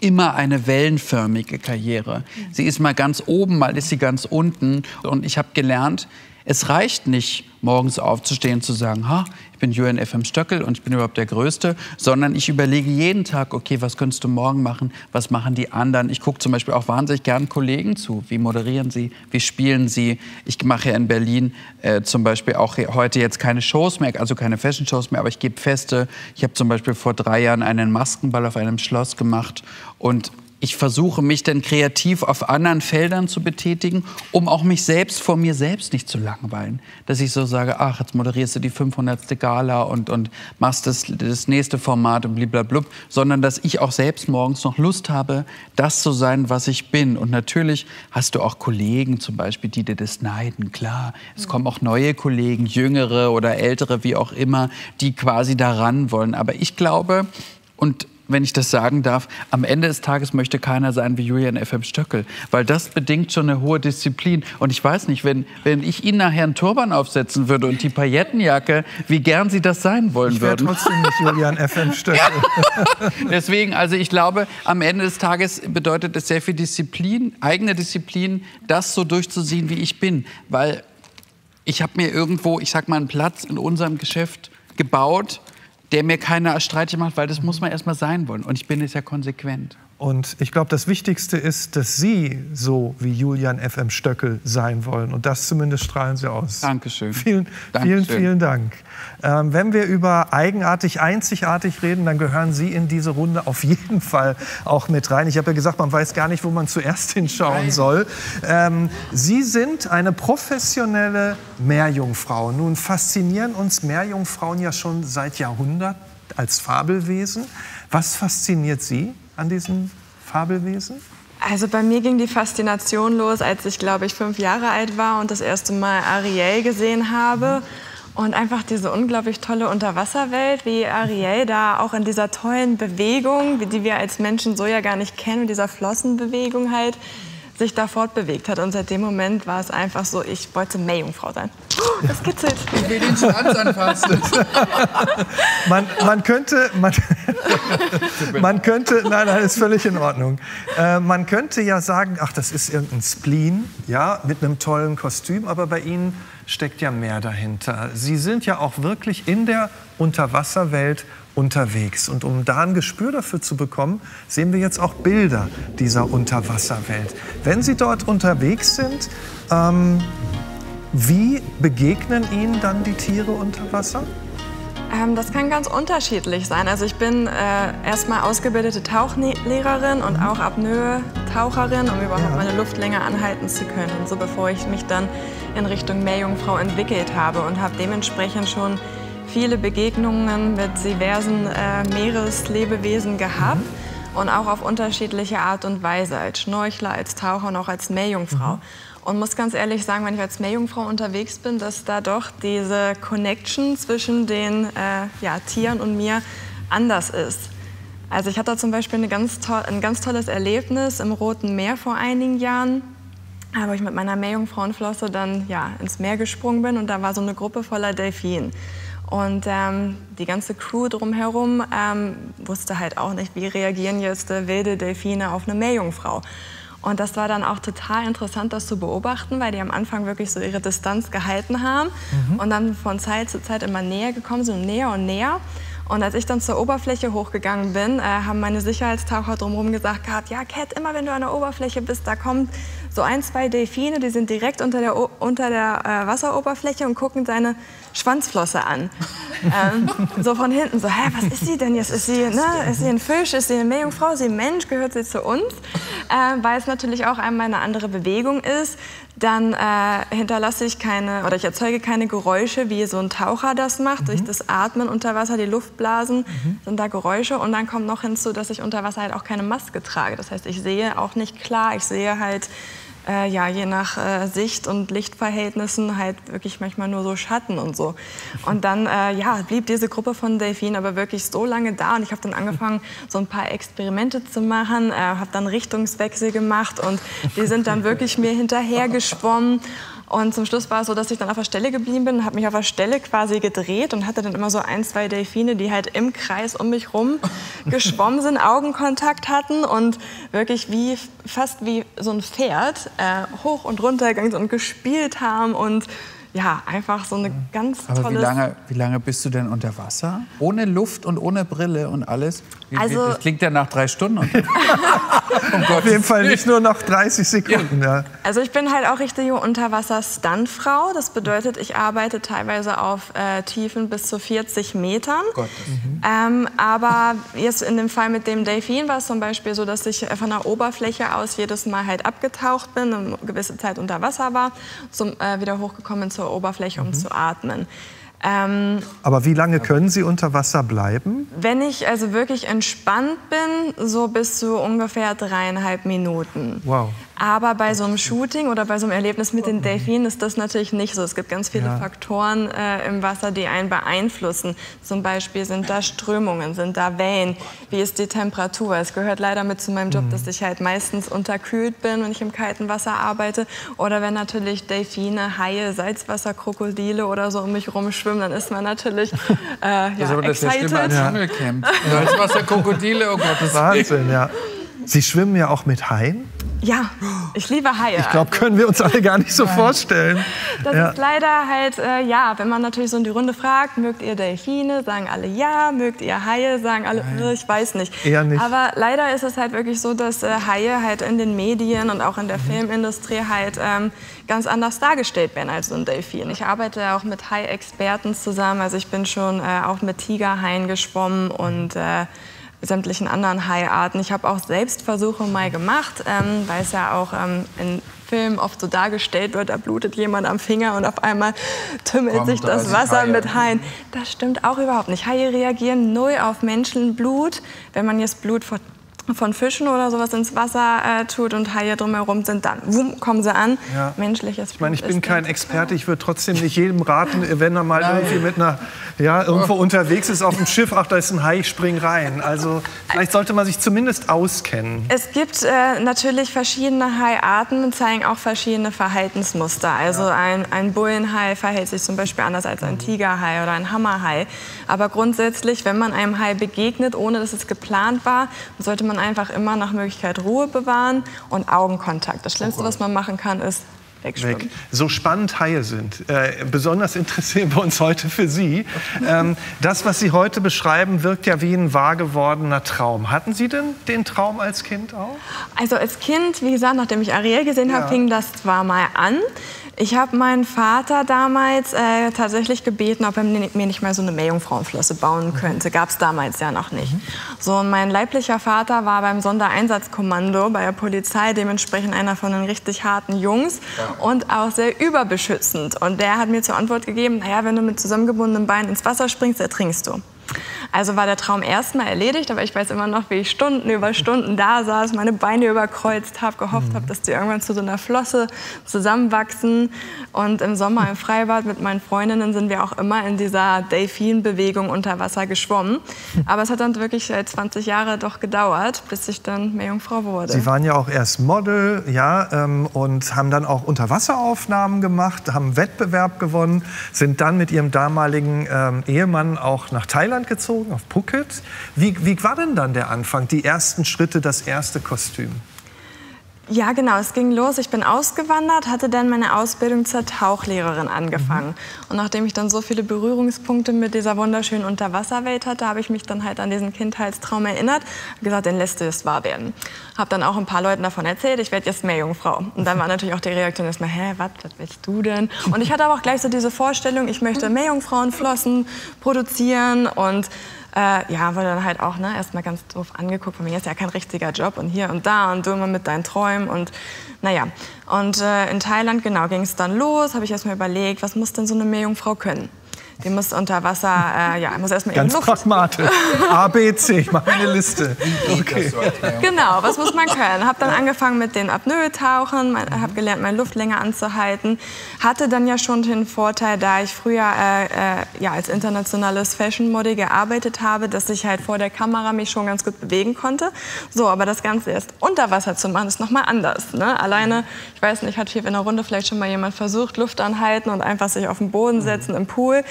immer eine wellenförmige Karriere. Sie ist mal ganz oben, mal ist sie ganz unten. Und ich habe gelernt, Es reicht nicht, morgens aufzustehen und zu sagen, ha, ich bin Julian F M Stöckel und ich bin überhaupt der Größte, sondern ich überlege jeden Tag, okay, was könntest du morgen machen, was machen die anderen. Ich gucke zum Beispiel auch wahnsinnig gern Kollegen zu, wie moderieren sie, wie spielen sie. Ich mache ja in Berlin äh, zum Beispiel auch heute jetzt keine Shows mehr, also keine Fashion-Shows mehr, aber ich gebe Feste. Ich habe zum Beispiel vor drei Jahren einen Maskenball auf einem Schloss gemacht und ich versuche, mich dann kreativ auf anderen Feldern zu betätigen, um auch mich selbst vor mir selbst nicht zu langweilen. Dass ich so sage, ach, jetzt moderierst du die fünfhundertste Gala und, und machst das, das nächste Format und bliblablub. Sondern, dass ich auch selbst morgens noch Lust habe, das zu sein, was ich bin. Und natürlich hast du auch Kollegen zum Beispiel, die dir das neiden. Klar, es kommen auch neue Kollegen, jüngere oder ältere, wie auch immer, die quasi daran wollen. Aber ich glaube, und wenn ich das sagen darf, am Ende des Tages möchte keiner sein wie Julian F M Stöckel, weil das bedingt schon eine hohe Disziplin. Und ich weiß nicht, wenn, wenn ich Ihnen nachher einen Turban aufsetzen würde und die Paillettenjacke, wie gern Sie das sein wollen ich würden. Ich wäre trotzdem nicht Julian F M Stöckel. Deswegen, also ich glaube, am Ende des Tages bedeutet es sehr viel Disziplin, eigene Disziplin, das so durchzuziehen, wie ich bin. Weil ich habe mir irgendwo, ich sag mal, einen Platz in unserem Geschäft gebaut, der mir keiner streitig macht, weil das muss man erstmal sein wollen. Und ich bin es ja konsequent. Und ich glaube, das Wichtigste ist, dass Sie so wie Julian F M Stöckel sein wollen. Und das zumindest strahlen Sie aus. Dankeschön. Vielen, Dankeschön. vielen, vielen Dank. Ähm, wenn wir über eigenartig, einzigartig reden, dann gehören Sie in diese Runde auf jeden Fall auch mit rein. Ich habe ja gesagt, man weiß gar nicht, wo man zuerst hinschauen soll. Ähm, Sie sind eine professionelle Meerjungfrau. Nun faszinieren uns Meerjungfrauen ja schon seit Jahrhunderten als Fabelwesen. Was fasziniert Sie an diesen Fabelwesen? Also bei mir ging die Faszination los, als ich, glaube ich, fünf Jahre alt war und das erste Mal Ariel gesehen habe. Und einfach diese unglaublich tolle Unterwasserwelt, wie Ariel da auch in dieser tollen Bewegung, die wir als Menschen so ja gar nicht kennen, dieser Flossenbewegung halt, sich da fortbewegt hat. Und seit dem Moment war es einfach so, ich wollte Meerjungfrau sein. Oh, das kitzelt. Ich will den Schwanz anfassen. man, man könnte... Man, man könnte... Nein, nein, ist völlig in Ordnung. Äh, man könnte ja sagen, ach, das ist irgendein Spleen, ja, mit einem tollen Kostüm, aber bei Ihnen steckt ja mehr dahinter. Sie sind ja auch wirklich in der Unterwasserwelt unterwegs. Und um da ein Gespür dafür zu bekommen, sehen wir jetzt auch Bilder dieser Unterwasserwelt. Wenn Sie dort unterwegs sind, ähm, wie begegnen Ihnen dann die Tiere unter Wasser? Ähm, das kann ganz unterschiedlich sein. Also ich bin äh, erstmal ausgebildete Tauchlehrerin und auch Apnoe-Taucherin, um überhaupt ja. meine Luft länger anhalten zu können. Und so bevor ich mich dann in Richtung Meerjungfrau entwickelt habe und habe dementsprechend schon viele Begegnungen mit diversen äh, Meereslebewesen gehabt mhm. und auch auf unterschiedliche Art und Weise, als Schnorchler, als Taucher und auch als Meerjungfrau. Mhm. Und muss ganz ehrlich sagen, wenn ich als Meerjungfrau unterwegs bin, dass da doch diese Connection zwischen den äh, ja, Tieren und mir anders ist. Also ich hatte da zum Beispiel eine ganz ein ganz tolles Erlebnis im Roten Meer vor einigen Jahren, wo ich mit meiner Meerjungfrauenflosse dann ja, ins Meer gesprungen bin und da war so eine Gruppe voller Delfinen. Und ähm, die ganze Crew drumherum ähm, wusste halt auch nicht, wie reagieren jetzt äh, wilde Delfine auf eine Meerjungfrau. Und das war dann auch total interessant, das zu beobachten, weil die am Anfang wirklich so ihre Distanz gehalten haben mhm. und dann von Zeit zu Zeit immer näher gekommen sind, näher und näher. Und als ich dann zur Oberfläche hochgegangen bin, äh, haben meine Sicherheitstaucher drumherum gesagt gehabt, ja Kat, immer wenn du an der Oberfläche bist, da kommt so ein, zwei Delfine, die sind direkt unter der, o unter der äh, Wasseroberfläche und gucken deine Schwanzflosse an. ähm, so von hinten, so, hä, was ist sie denn jetzt? Ist sie, ne? Ist sie ein Fisch, ist sie eine Meerjungfrau, ist sie ein Mensch, gehört sie zu uns? Äh, weil es natürlich auch einmal eine andere Bewegung ist. Dann äh, hinterlasse ich keine, oder ich erzeuge keine Geräusche, wie so ein Taucher das macht. Mhm. Durch das Atmen unter Wasser, die Luftblasen mhm. sind da Geräusche. Und dann kommt noch hinzu, dass ich unter Wasser halt auch keine Maske trage. Das heißt, ich sehe auch nicht klar. Ich sehe halt, äh, ja, je nach äh, Sicht- und Lichtverhältnissen halt wirklich manchmal nur so Schatten und so. Und dann, äh, ja, blieb diese Gruppe von Delfinen aber wirklich so lange da. Und ich habe dann angefangen, so ein paar Experimente zu machen, äh, habe dann Richtungswechsel gemacht und die sind dann wirklich mir hinterher geschwommen. Und zum Schluss war es so, dass ich dann auf der Stelle geblieben bin, habe mich auf der Stelle quasi gedreht und hatte dann immer so ein, zwei Delfine, die halt im Kreis um mich rum geschwommen sind, Augenkontakt hatten und wirklich wie, fast wie so ein Pferd äh, hoch und runter gegangen sind und gespielt haben und ja, einfach so eine ganz tolle... Aber wie lange, wie lange bist du denn unter Wasser? Ohne Luft und ohne Brille und alles? Wie, also, das klingt ja nach drei Stunden. Und um Gottes auf jeden Fall nicht nur nach dreißig Sekunden. Ja. Ja. Also ich bin halt auch richtige Unterwasser-Stuntfrau. Das bedeutet, ich arbeite teilweise auf äh, Tiefen bis zu vierzig Metern. Gott. Mhm. Ähm, aber jetzt in dem Fall mit dem Delfin war es zum Beispiel so, dass ich von der Oberfläche aus jedes Mal halt abgetaucht bin, eine gewisse Zeit unter Wasser war, zum, äh, wieder hochgekommen bin zur Oberfläche, um mhm. zu atmen. Ähm, Aber wie lange können Sie unter Wasser bleiben? Wenn ich also wirklich entspannt bin, so bis zu ungefähr dreieinhalb Minuten. Wow. Aber bei so einem Shooting oder bei so einem Erlebnis mit den Delfinen ist das natürlich nicht so. Es gibt ganz viele ja. Faktoren äh, im Wasser, die einen beeinflussen. Zum Beispiel sind da Strömungen, sind da Wellen, wie ist die Temperatur. Es gehört leider mit zu meinem Job, mhm. dass ich halt meistens unterkühlt bin, wenn ich im kalten Wasser arbeite. Oder wenn natürlich Delfine, Haie, Salzwasserkrokodile oder so um mich rum schwimmen, dann ist man natürlich äh, ja, das ist aber das excited. Das ist ja schlimm als Dschungelcamp. Salzwasserkrokodile, oh Gott, das ist Wahnsinn, ja. Sie schwimmen ja auch mit Haien? Ja, ich liebe Haie. Ich glaube, können wir uns alle gar nicht so vorstellen. Das ja. ist leider halt, äh, ja, wenn man natürlich so in die Runde fragt, mögt ihr Delfine, sagen alle ja, mögt ihr Haie, sagen alle, Nein. ich weiß nicht. Eher nicht. Aber leider ist es halt wirklich so, dass äh, Haie halt in den Medien und auch in der mhm. Filmindustrie halt ähm, ganz anders dargestellt werden als so ein Delfin. Ich arbeite auch mit Hai-Experten zusammen, also ich bin schon äh, auch mit Tigerhaien geschwommen und äh, sämtlichen anderen Haiarten. Ich habe auch selbst Versuche mal gemacht, ähm, weil es ja auch ähm, in Filmen oft so dargestellt wird, da blutet jemand am Finger und auf einmal tümmelt Kommt sich das da Wasser Haie. Mit Haien. Das stimmt auch überhaupt nicht. Haie reagieren null auf Menschenblut. Wenn man jetzt Blut von, von Fischen oder sowas ins Wasser äh, tut und Haie drumherum sind, dann wumm, kommen sie an. Ja. Menschliches Blut. Ich meine, ich bin kein Experte, ich würde trotzdem nicht jedem raten, wenn er mal Nein. irgendwie mit einer Ja, irgendwo unterwegs ist auf dem Schiff, ach, da ist ein Hai, ich spring rein. Also vielleicht sollte man sich zumindest auskennen. Es gibt äh, natürlich verschiedene Haiarten und zeigen auch verschiedene Verhaltensmuster. Also ja. ein, ein Bullenhai verhält sich zum Beispiel anders als ein Tigerhai oder ein Hammerhai. Aber grundsätzlich, wenn man einem Hai begegnet, ohne dass es geplant war, sollte man einfach immer nach Möglichkeit Ruhe bewahren und Augenkontakt. Das Schlimmste, oh was man machen kann, ist Weg. So spannend Haie sind. Äh, besonders interessieren wir uns heute für Sie. Ähm, das, was Sie heute beschreiben, wirkt ja wie ein wahr gewordener Traum. Hatten Sie denn den Traum als Kind auch? Also als Kind, wie gesagt, nachdem ich Ariel gesehen habe, ja. fing das zwar mal an. Ich habe meinen Vater damals äh, tatsächlich gebeten, ob er mir nicht mal so eine Meerjungfrauenflosse bauen könnte. Gab es damals ja noch nicht. So, und mein leiblicher Vater war beim Sondereinsatzkommando bei der Polizei, dementsprechend einer von den richtig harten Jungs. Ja. Und auch sehr überbeschützend. Und der hat mir zur Antwort gegeben, naja, wenn du mit zusammengebundenem Bein ins Wasser springst, ertrinkst du. Also war der Traum erstmal erledigt, aber ich weiß immer noch, wie ich Stunden über Stunden da saß, meine Beine überkreuzt habe, gehofft mhm. habe, dass die irgendwann zu so einer Flosse zusammenwachsen. Und im Sommer im Freibad mit meinen Freundinnen sind wir auch immer in dieser Delfin-Bewegung unter Wasser geschwommen. Aber es hat dann wirklich zwanzig Jahre doch gedauert, bis ich dann Meerjungfrau wurde. Sie waren ja auch erst Model, ja, und haben dann auch Unterwasseraufnahmen gemacht, haben einen Wettbewerb gewonnen, sind dann mit ihrem damaligen Ehemann auch nach Thailand gezogen, auf Phuket. Wie, wie war denn dann der Anfang, die ersten Schritte, das erste Kostüm? Ja, genau, es ging los. Ich bin ausgewandert, hatte dann meine Ausbildung zur Tauchlehrerin angefangen. Mhm. Und nachdem ich dann so viele Berührungspunkte mit dieser wunderschönen Unterwasserwelt hatte, habe ich mich dann halt an diesen Kindheitstraum erinnert und gesagt, den lässt du es wahr werden. Habe dann auch ein paar Leuten davon erzählt, ich werde jetzt Meerjungfrau. Und dann war natürlich auch die Reaktion erstmal, hä, was, was willst du denn? Und ich hatte aber auch gleich so diese Vorstellung, ich möchte Meerjungfrauenflossen produzieren und Äh, ja, wurde dann halt auch ne, erstmal ganz doof angeguckt, von mir ist ja kein richtiger Job und hier und da und du immer mit deinen Träumen und naja. Und äh, in Thailand, genau, ging es dann los, habe ich erstmal überlegt, was muss denn so eine Meerjungfrau können? Die muss unter Wasser, äh, ja, muss erstmal in Luft. Ganz pragmatisch. A, B, C, ich mache eine Liste. Okay. Genau, was muss man können? Habe dann angefangen mit den Apnoe-Tauchen, habe gelernt, meine Luft länger anzuhalten. Hatte dann ja schon den Vorteil, da ich früher äh, äh, ja, als internationales Fashion-Model gearbeitet habe, dass ich halt vor der Kamera mich schon ganz gut bewegen konnte. So, aber das Ganze erst unter Wasser zu machen, ist nochmal anders. Ne? Alleine, ich weiß nicht, hat hier in der Runde vielleicht schon mal jemand versucht, Luft anhalten und einfach sich auf den Boden setzen im Pool.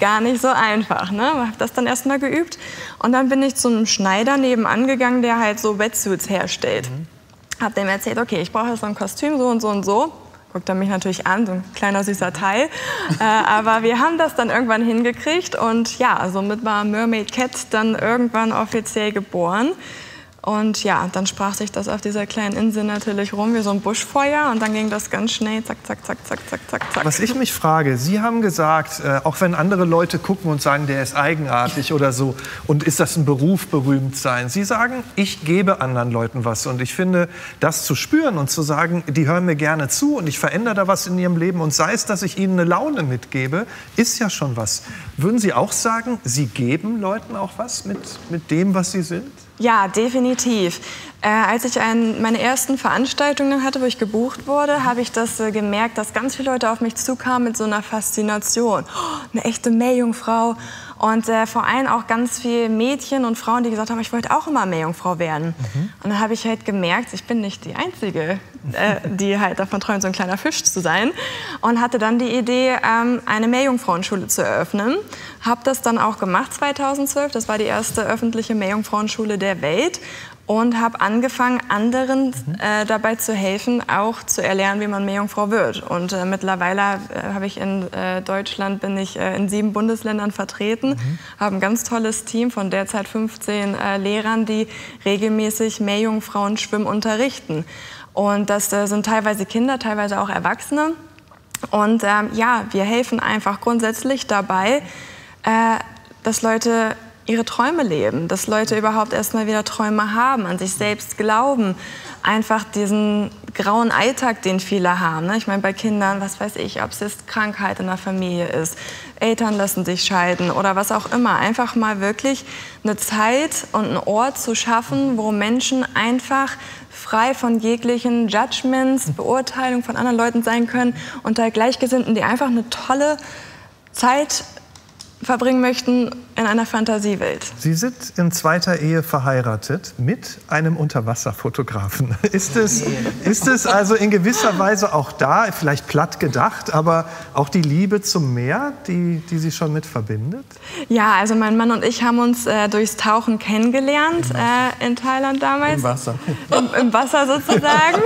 Gar nicht so einfach, ne? Ich habe das dann erstmal geübt und dann bin ich zu einem Schneider nebenan gegangen, der halt so Wetsuits herstellt. Mhm. Hab dem erzählt, okay, ich brauche jetzt so ein Kostüm, so und so und so. guckt er mich natürlich an, so ein kleiner süßer Teil. Äh, aber wir haben das dann irgendwann hingekriegt und ja, somit war Mermaid Cat dann irgendwann offiziell geboren. Und ja, dann sprach sich das auf dieser kleinen Insel natürlich rum wie so ein Buschfeuer und dann ging das ganz schnell, zack, zack, zack, zack, zack, zack, zack. Was ich mich frage, Sie haben gesagt, äh, auch wenn andere Leute gucken und sagen, der ist eigenartig oder so und ist das ein Beruf, berühmt sein. Sie sagen, ich gebe anderen Leuten was und ich finde, das zu spüren und zu sagen, die hören mir gerne zu und ich verändere da was in ihrem Leben und sei es, dass ich ihnen eine Laune mitgebe, ist ja schon was. Würden Sie auch sagen, Sie geben Leuten auch was mit, mit dem, was sie sind? Ja, definitiv. Äh, als ich ein, meine ersten Veranstaltungen hatte, wo ich gebucht wurde, habe ich das äh, gemerkt, dass ganz viele Leute auf mich zukamen mit so einer Faszination. Oh, eine echte Meerjungfrau. Und äh, vor allem auch ganz viele Mädchen und Frauen, die gesagt haben, ich wollte auch immer Meerjungfrau werden. Mhm. Und dann habe ich halt gemerkt, ich bin nicht die Einzige, äh, die halt davon träumt, so ein kleiner Fisch zu sein. Und hatte dann die Idee, ähm, eine Meerjungfrauenschule zu eröffnen. Habe das dann auch gemacht zweitausendzwölf. Das war die erste öffentliche Meerjungfrauenschule der Welt. Und habe angefangen, anderen äh, dabei zu helfen, auch zu erlernen, wie man Meerjungfrau wird. Und äh, mittlerweile habe ich in äh, Deutschland, bin ich äh, in sieben Bundesländern vertreten, mhm. habe ein ganz tolles Team von derzeit fünfzehn äh, Lehrern, die regelmäßig Meerjungfrauenschwimmen unterrichten. Und das äh, sind teilweise Kinder, teilweise auch Erwachsene. Und ähm, ja, wir helfen einfach grundsätzlich dabei, äh, dass Leute ihre Träume leben, dass Leute überhaupt erstmal wieder Träume haben, an sich selbst glauben, einfach diesen grauen Alltag, den viele haben. Ich meine, bei Kindern, was weiß ich, ob es jetzt Krankheit in der Familie ist, Eltern lassen sich scheiden oder was auch immer. Einfach mal wirklich eine Zeit und einen Ort zu schaffen, wo Menschen einfach frei von jeglichen Judgments, Beurteilungen von anderen Leuten sein können und da Gleichgesinnten, die einfach eine tolle Zeit verbringen möchten in einer Fantasiewelt. Sie sind in zweiter Ehe verheiratet mit einem Unterwasserfotografen. Ist es, ist es also in gewisser Weise auch da, vielleicht platt gedacht, aber auch die Liebe zum Meer, die, die Sie schon mit verbindet? Ja, also mein Mann und ich haben uns äh, durchs Tauchen kennengelernt, äh, in Thailand damals. Im Wasser. Im, im Wasser sozusagen.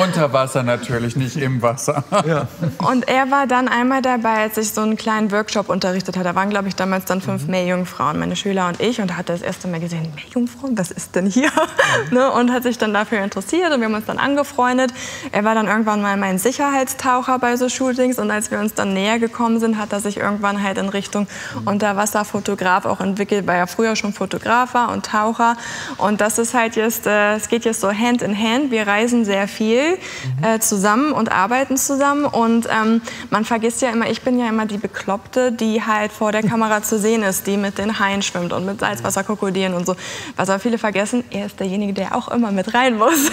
Unter Wasser natürlich, nicht im Wasser. Ja. Und er war dann einmal dabei, als ich so einen kleinen Workshop unterrichtet hatte. Da waren, glaube ich, damals dann fünf mhm. Meerjungfrauen, meine Schüler und ich. Und da hat er das erste Mal gesehen, Meerjungfrauen, was ist denn hier? Mhm. Ne? Und hat sich dann dafür interessiert und wir haben uns dann angefreundet. Er war dann irgendwann mal mein Sicherheitstaucher bei so Shootings. Und als wir uns dann näher gekommen sind, hat er sich irgendwann halt in Richtung mhm. Unterwasserfotograf auch entwickelt, weil er früher schon Fotograf war und Taucher. Und das ist halt jetzt, äh, es geht jetzt so Hand in Hand. Wir reisen sehr viel Äh, zusammen und arbeiten zusammen und ähm, man vergisst ja immer, ich bin ja immer die Bekloppte, die halt vor der Kamera zu sehen ist, die mit den Haien schwimmt und mit Salzwasserkrokodilen und so. Was aber viele vergessen, er ist derjenige, der auch immer mit rein muss.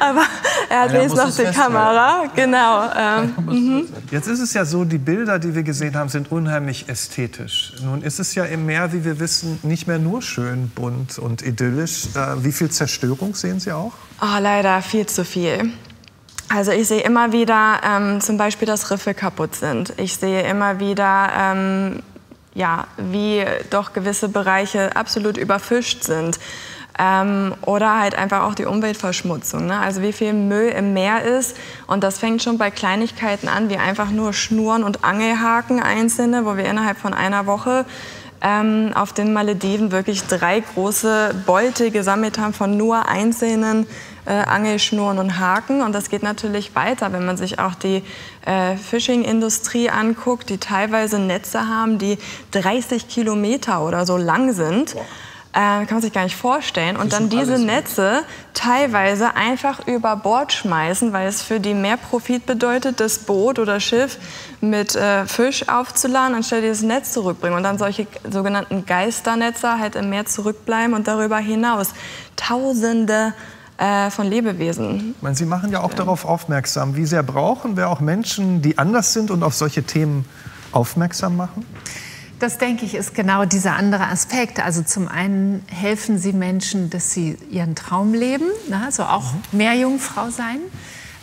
Aber er hat jetzt noch die Kamera. Genau. Ähm, jetzt ist es ja so, die Bilder, die wir gesehen haben, sind unheimlich ästhetisch. Nun ist es ja im Meer, wie wir wissen, nicht mehr nur schön, bunt und idyllisch. Äh, wie viel Zerstörung sehen Sie auch? Oh, leider viel zu viel. Also ich sehe immer wieder ähm, zum Beispiel, dass Riffe kaputt sind. Ich sehe immer wieder, ähm, ja, wie doch gewisse Bereiche absolut überfischt sind. Ähm, oder halt einfach auch die Umweltverschmutzung, ne? Also wie viel Müll im Meer ist. Und das fängt schon bei Kleinigkeiten an, wie einfach nur Schnuren und Angelhaken einzelne, wo wir innerhalb von einer Woche ähm, auf den Malediven wirklich drei große Beute gesammelt haben von nur einzelnen Äh, Angelschnuren und Haken. Und das geht natürlich weiter, wenn man sich auch die äh, Fishing-Industrie anguckt, die teilweise Netze haben, die dreißig Kilometer oder so lang sind. Äh, kann man sich gar nicht vorstellen. Und dann diese Netze teilweise einfach über Bord schmeißen, weil es für die mehr Profit bedeutet, das Boot oder Schiff mit äh, Fisch aufzuladen, anstatt dieses Netz zurückbringen. Und dann solche sogenannten Geisternetze halt im Meer zurückbleiben und darüber hinaus Tausende von Lebewesen. Ich meine, Sie machen ja auch ja. darauf aufmerksam, wie sehr brauchen wir auch Menschen, die anders sind und auf solche Themen aufmerksam machen? Das, denke ich, ist genau dieser andere Aspekt. Also zum einen helfen Sie Menschen, dass sie ihren Traum leben, ne? Also auch mehr Jungfrau sein.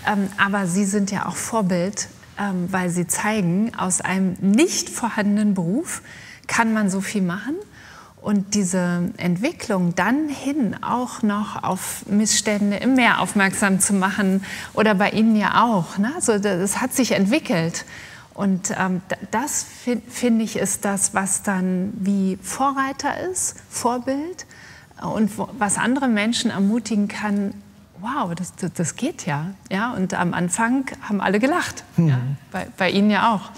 Ähm, aber Sie sind ja auch Vorbild, ähm, weil Sie zeigen, aus einem nicht vorhandenen Beruf kann man so viel machen. Und diese Entwicklung dann hin auch noch auf Missstände im Meer aufmerksam zu machen oder bei Ihnen ja auch, ne? Also das hat sich entwickelt. Und ähm, das, find, finde ich, ist das, was dann wie Vorreiter ist, Vorbild und wo, was andere Menschen ermutigen kann, wow, das, das, das geht ja, ja. Und am Anfang haben alle gelacht, mhm. ja? bei, bei Ihnen ja auch.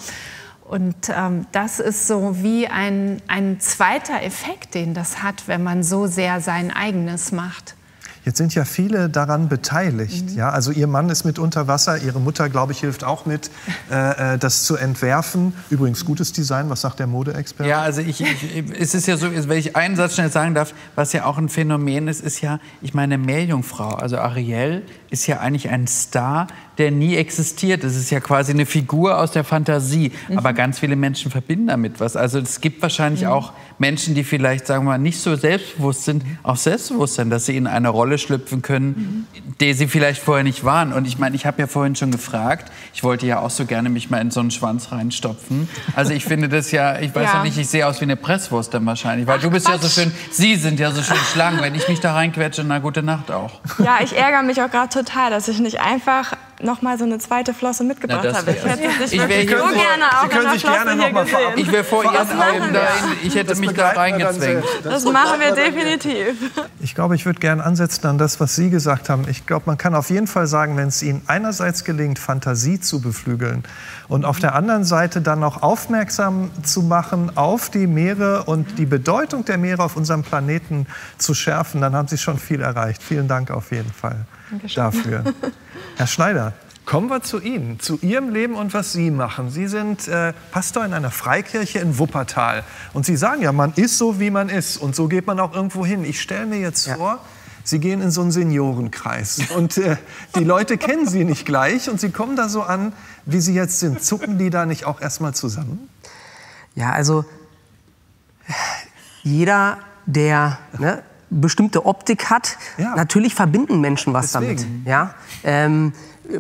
Und ähm, das ist so wie ein, ein zweiter Effekt, den das hat, wenn man so sehr sein eigenes macht. Jetzt sind ja viele daran beteiligt. Mhm. Ja? Also Ihr Mann ist mit unter Wasser, Ihre Mutter, glaube ich, hilft auch mit, äh, das zu entwerfen. Übrigens gutes Design, was sagt der Modeexperte? Ja, also ich, ich, es ist ja so, wenn ich einen Satz schnell sagen darf, was ja auch ein Phänomen ist, ist ja, ich meine, Meerjungfrau, also Ariel, ist ja eigentlich ein Star, der nie existiert. Das ist ja quasi eine Figur aus der Fantasie. Mhm. Aber ganz viele Menschen verbinden damit was. Also es gibt wahrscheinlich mhm. auch Menschen, die vielleicht, sagen wir mal, nicht so selbstbewusst sind, auch Selbstbewusstsein, dass sie in eine Rolle schlüpfen können, mhm. die sie vielleicht vorher nicht waren. Und ich meine, ich habe ja vorhin schon gefragt, ich wollte ja auch so gerne mich mal in so einen Schwanz reinstopfen. Also ich finde das ja, ich weiß ja. noch nicht, ich sehe aus wie eine Presswurst dann wahrscheinlich. Weil Ach, du bist Quatsch. ja so schön, Sie sind ja so schön schlank. Wenn ich mich da reinquetsche, na gute Nacht auch. Ja, ich ärgere mich auch gerade total, dass ich nicht einfach noch mal so eine zweite Flosse mitgebracht Na, habe. Ich hätte es nicht wirklich so gerne auch noch mal vorab. Ich wäre vor Ihren Augen da, ich hätte mich da reingezwängt. Das machen wir definitiv. Ich glaube, ich würde gerne ansetzen an das, was Sie gesagt haben. Ich glaube, man kann auf jeden Fall sagen, wenn es Ihnen einerseits gelingt, Fantasie zu beflügeln und auf der anderen Seite dann auch aufmerksam zu machen auf die Meere und die Bedeutung der Meere auf unserem Planeten zu schärfen, dann haben Sie schon viel erreicht. Vielen Dank auf jeden Fall dafür. Herr Schneider, kommen wir zu Ihnen, zu Ihrem Leben und was Sie machen. Sie sind äh, Pastor in einer Freikirche in Wuppertal. Und Sie sagen ja, man ist so, wie man ist. Und so geht man auch irgendwo hin. Ich stelle mir jetzt ja. vor, Sie gehen in so einen Seniorenkreis. Und äh, die Leute kennen Sie nicht gleich. Und Sie kommen da so an, wie Sie jetzt sind. Zucken die da nicht auch erstmal zusammen? Ja, also jeder, der... Ne, bestimmte Optik hat, ja. natürlich verbinden Menschen was Deswegen. damit. Ja? Ähm,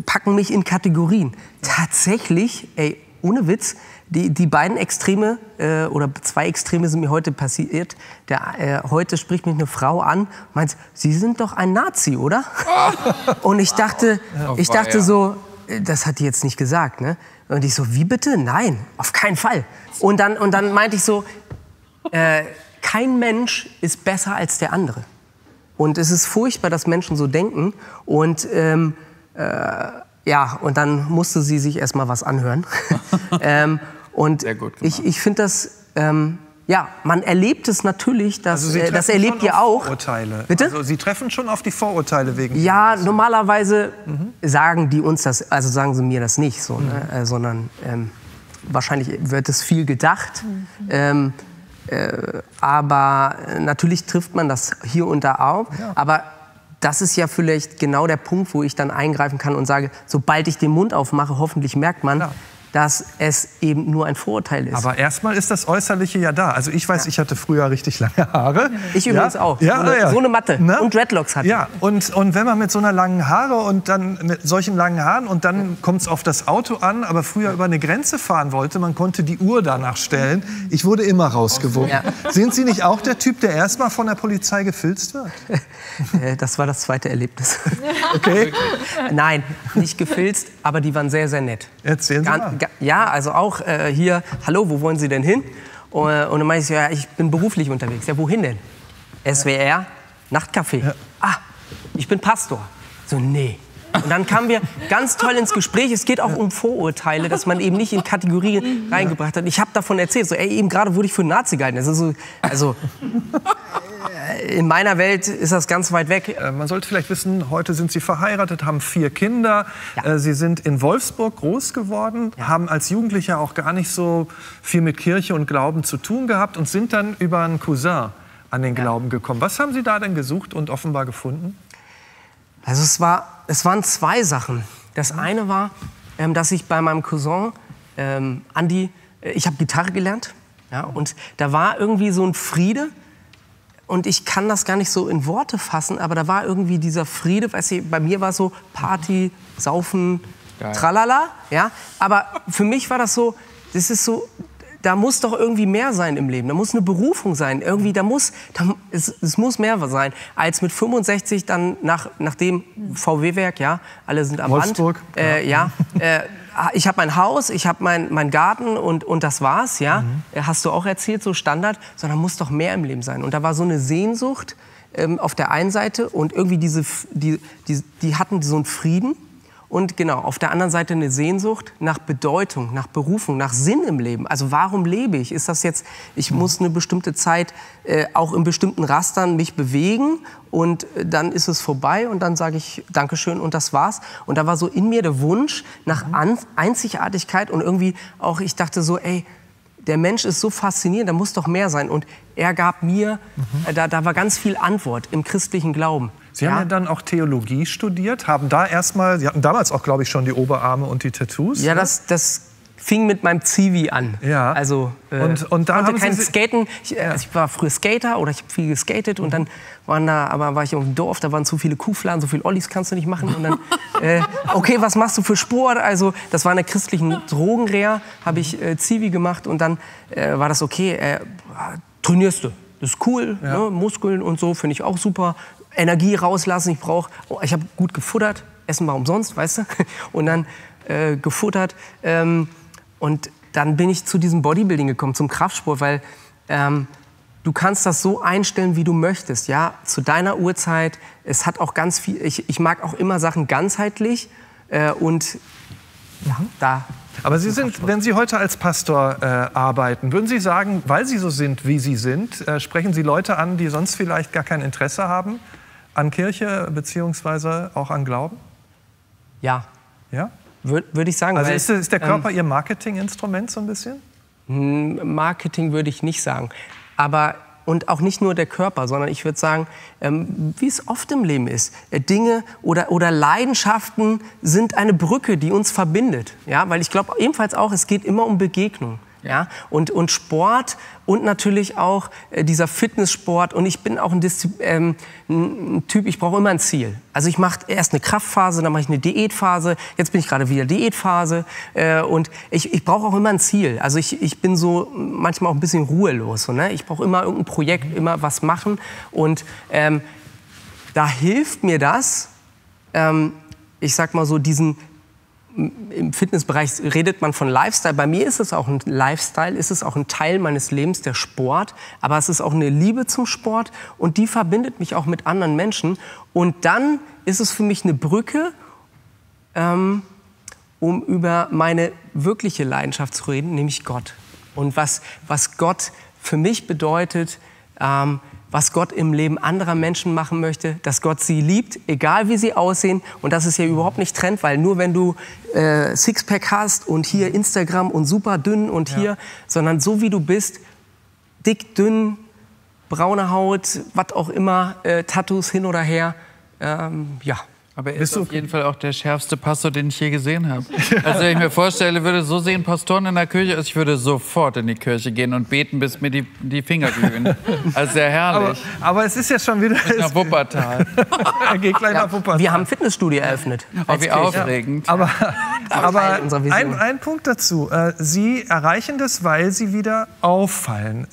packen mich in Kategorien. Ja. Tatsächlich, ey, ohne Witz, die, die beiden Extreme, äh, oder zwei Extreme sind mir heute passiert. Der, äh, heute spricht mich eine Frau an, meint, Sie sind doch ein Nazi, oder? Oh. Und ich dachte, wow. ich dachte so, das hat die jetzt nicht gesagt, ne? Und ich so, wie bitte? Nein, auf keinen Fall. Und dann, und dann meinte ich so, äh, kein Mensch ist besser als der andere. Und es ist furchtbar, dass Menschen so denken. Und, ähm, äh, ja, und dann musste sie sich erst mal was anhören. ähm, und Sehr gut gemacht. ich, ich finde das... Ähm, ja, man erlebt es natürlich, dass, also Sie das erlebt schon ihr auf auch. Vorurteile. Bitte? Also Sie treffen schon auf die Vorurteile wegen. Ja, normalerweise mhm. sagen die uns das, also sagen sie mir das nicht, so, mhm. ne? äh, sondern ähm, wahrscheinlich wird es viel gedacht. Mhm. Ähm, Äh, aber natürlich trifft man das hier und da auf. Ja. Aber das ist ja vielleicht genau der Punkt, wo ich dann eingreifen kann und sage, sobald ich den Mund aufmache, hoffentlich merkt man, ja. dass es eben nur ein Vorurteil ist. Aber erstmal ist das Äußerliche ja da. Also ich weiß, ja. ich hatte früher richtig lange Haare. Ich übrigens ja. auch. Ja, so, eine, ja. so eine Matte. Ne? Und Dreadlocks hatte. Ja, und, und wenn man mit so einer langen Haare und dann mit solchen langen Haaren und dann ja. kommt es auf das Auto an, aber früher ja. über eine Grenze fahren wollte, man konnte die Uhr danach stellen. Ich wurde immer rausgewogen. Ja. Sind Sie nicht auch der Typ, der erstmal von der Polizei gefilzt wird? Das war das zweite Erlebnis. Okay. Nein, nicht gefilzt, aber die waren sehr, sehr nett. Erzählen Sie Gar mal. Ja, also auch äh, hier, hallo, wo wollen Sie denn hin? Und, und dann meine ich, ja, ich bin beruflich unterwegs. Ja, wohin denn? S W R, Nachtcafé. Ja. Ah, ich bin Pastor. So, nee. Und dann kamen wir ganz toll ins Gespräch. Es geht auch ja. um Vorurteile, dass man eben nicht in Kategorien reingebracht hat. Ich habe davon erzählt, so, ey, eben gerade wurde ich für einen Nazi gehalten. Das ist so, also, in meiner Welt ist das ganz weit weg. Man sollte vielleicht wissen, heute sind Sie verheiratet, haben vier Kinder. Ja. Sie sind in Wolfsburg groß geworden, ja. haben als Jugendlicher auch gar nicht so viel mit Kirche und Glauben zu tun gehabt und sind dann über einen Cousin an den ja. Glauben gekommen. Was haben Sie da denn gesucht und offenbar gefunden? Also es, war, es waren zwei Sachen. Das eine war, ähm, dass ich bei meinem Cousin ähm, Andi, äh, ich habe Gitarre gelernt, ja, und da war irgendwie so ein Friede, und ich kann das gar nicht so in Worte fassen, aber da war irgendwie dieser Friede, weißt du, bei mir war es so Party, Saufen, Geil. Tralala, ja, aber für mich war das so, das ist so, da muss doch irgendwie mehr sein im Leben. Da muss eine Berufung sein. Irgendwie, da muss, da, es, es muss mehr sein, als mit fünfundsechzig dann nach, nach dem V W-Werk, ja, alle sind am Wolfsburg, Band. Äh, ja. Äh, ich habe mein Haus, ich habe meinen mein Garten und, und das war's, ja. Mhm. Hast du auch erzählt, so Standard. Sondern muss doch mehr im Leben sein. Und da war so eine Sehnsucht ähm, auf der einen Seite und irgendwie diese, die, die, die hatten so einen Frieden. Und genau, auf der anderen Seite eine Sehnsucht nach Bedeutung, nach Berufung, nach Sinn im Leben. Also warum lebe ich? Ist das jetzt, ich muss eine bestimmte Zeit äh, auch in bestimmten Rastern mich bewegen und dann ist es vorbei und dann sage ich Dankeschön und das war's. Und da war so in mir der Wunsch nach An- Einzigartigkeit und irgendwie auch, ich dachte so, ey, der Mensch ist so faszinierend, da muss doch mehr sein. Und er gab mir, mhm. äh, da, da war ganz viel Antwort im christlichen Glauben. Sie haben ja. ja dann auch Theologie studiert, haben da erstmal, Sie hatten damals auch, glaube ich, schon die Oberarme und die Tattoos. Ja, ne? das, das fing mit meinem Zivi an. Ja. Also, äh, und, und da ich konnte kein Sie Skaten. Ich, ja. also ich war früher Skater oder ich habe viel geskatet und dann waren da, aber war ich auf dem Dorf, da waren zu viele Kuhfladen, so viel Ollis kannst du nicht machen. Und dann, äh, okay, was machst du für Sport? Also, das war in der christlichen Drogenreha, habe ich äh, Zivi gemacht und dann äh, war das okay, äh, trainierst du, das ist cool, ja. ne? Muskeln und so, finde ich auch super. Energie rauslassen, ich brauche, oh, ich habe gut gefuttert, Essen war umsonst, weißt du, und dann äh, gefuttert ähm, und dann bin ich zu diesem Bodybuilding gekommen, zum Kraftsport, weil ähm, du kannst das so einstellen, wie du möchtest, ja, zu deiner Uhrzeit, es hat auch ganz viel, ich, ich mag auch immer Sachen ganzheitlich äh, und ja, da... Aber Sie sind, wenn Sie heute als Pastor äh, arbeiten, würden Sie sagen, weil Sie so sind, wie Sie sind, äh, sprechen Sie Leute an, die sonst vielleicht gar kein Interesse haben an Kirche beziehungsweise auch an Glauben? Ja. Ja? Wür- würde ich sagen. Also weil, ist, ist der Körper ähm, Ihr Marketinginstrument so ein bisschen? Marketing würde ich nicht sagen. Aber, und auch nicht nur der Körper, sondern ich würde sagen, ähm, wie es oft im Leben ist, äh, Dinge oder, oder Leidenschaften sind eine Brücke, die uns verbindet. Ja? Weil ich glaube ebenfalls auch, es geht immer um Begegnung. Ja? Und, und Sport und natürlich auch äh, dieser Fitnesssport. Und ich bin auch ein, Diszi- ähm, ein Typ, ich brauche immer ein Ziel. Also ich mache erst eine Kraftphase, dann mache ich eine Diätphase. Jetzt bin ich gerade wieder Diätphase. Äh, und ich, ich brauche auch immer ein Ziel. Also ich, ich bin so manchmal auch ein bisschen ruhelos. So, ne? Ich brauche immer irgendein Projekt, immer was machen. Und ähm, da hilft mir das, ähm, ich sag mal so diesen... Im Fitnessbereich redet man von Lifestyle. Bei mir ist es auch ein Lifestyle, ist es auch ein Teil meines Lebens, der Sport. Aber es ist auch eine Liebe zum Sport und die verbindet mich auch mit anderen Menschen. Und dann ist es für mich eine Brücke, ähm, um über meine wirkliche Leidenschaft zu reden, nämlich Gott. Und was, was Gott für mich bedeutet, ähm, was Gott im Leben anderer Menschen machen möchte, dass Gott sie liebt, egal wie sie aussehen. Und das ist ja überhaupt nicht Trend, weil nur wenn du äh, Sixpack hast und hier Instagram und super dünn und hier, ja. sondern so wie du bist, dick, dünn, braune Haut, was auch immer, äh, Tattoos hin oder her, ähm, ja. Aber er ist auf jeden Fall auch der schärfste Pastor, den ich je gesehen habe. Also wenn ich mir vorstelle, würde so sehen Pastoren in der Kirche, ich würde sofort in die Kirche gehen und beten, bis mir die, die Finger glühen. Also sehr herrlich. Aber, aber es ist ja schon wieder... Nach Wuppertal. Er geht gleich nach Wuppertal. Wir haben ein Fitnessstudio eröffnet. Oh, wie aufregend. Ja. Aber, aber ein, ein Punkt dazu. Sie erreichen das, weil Sie wieder auffallen.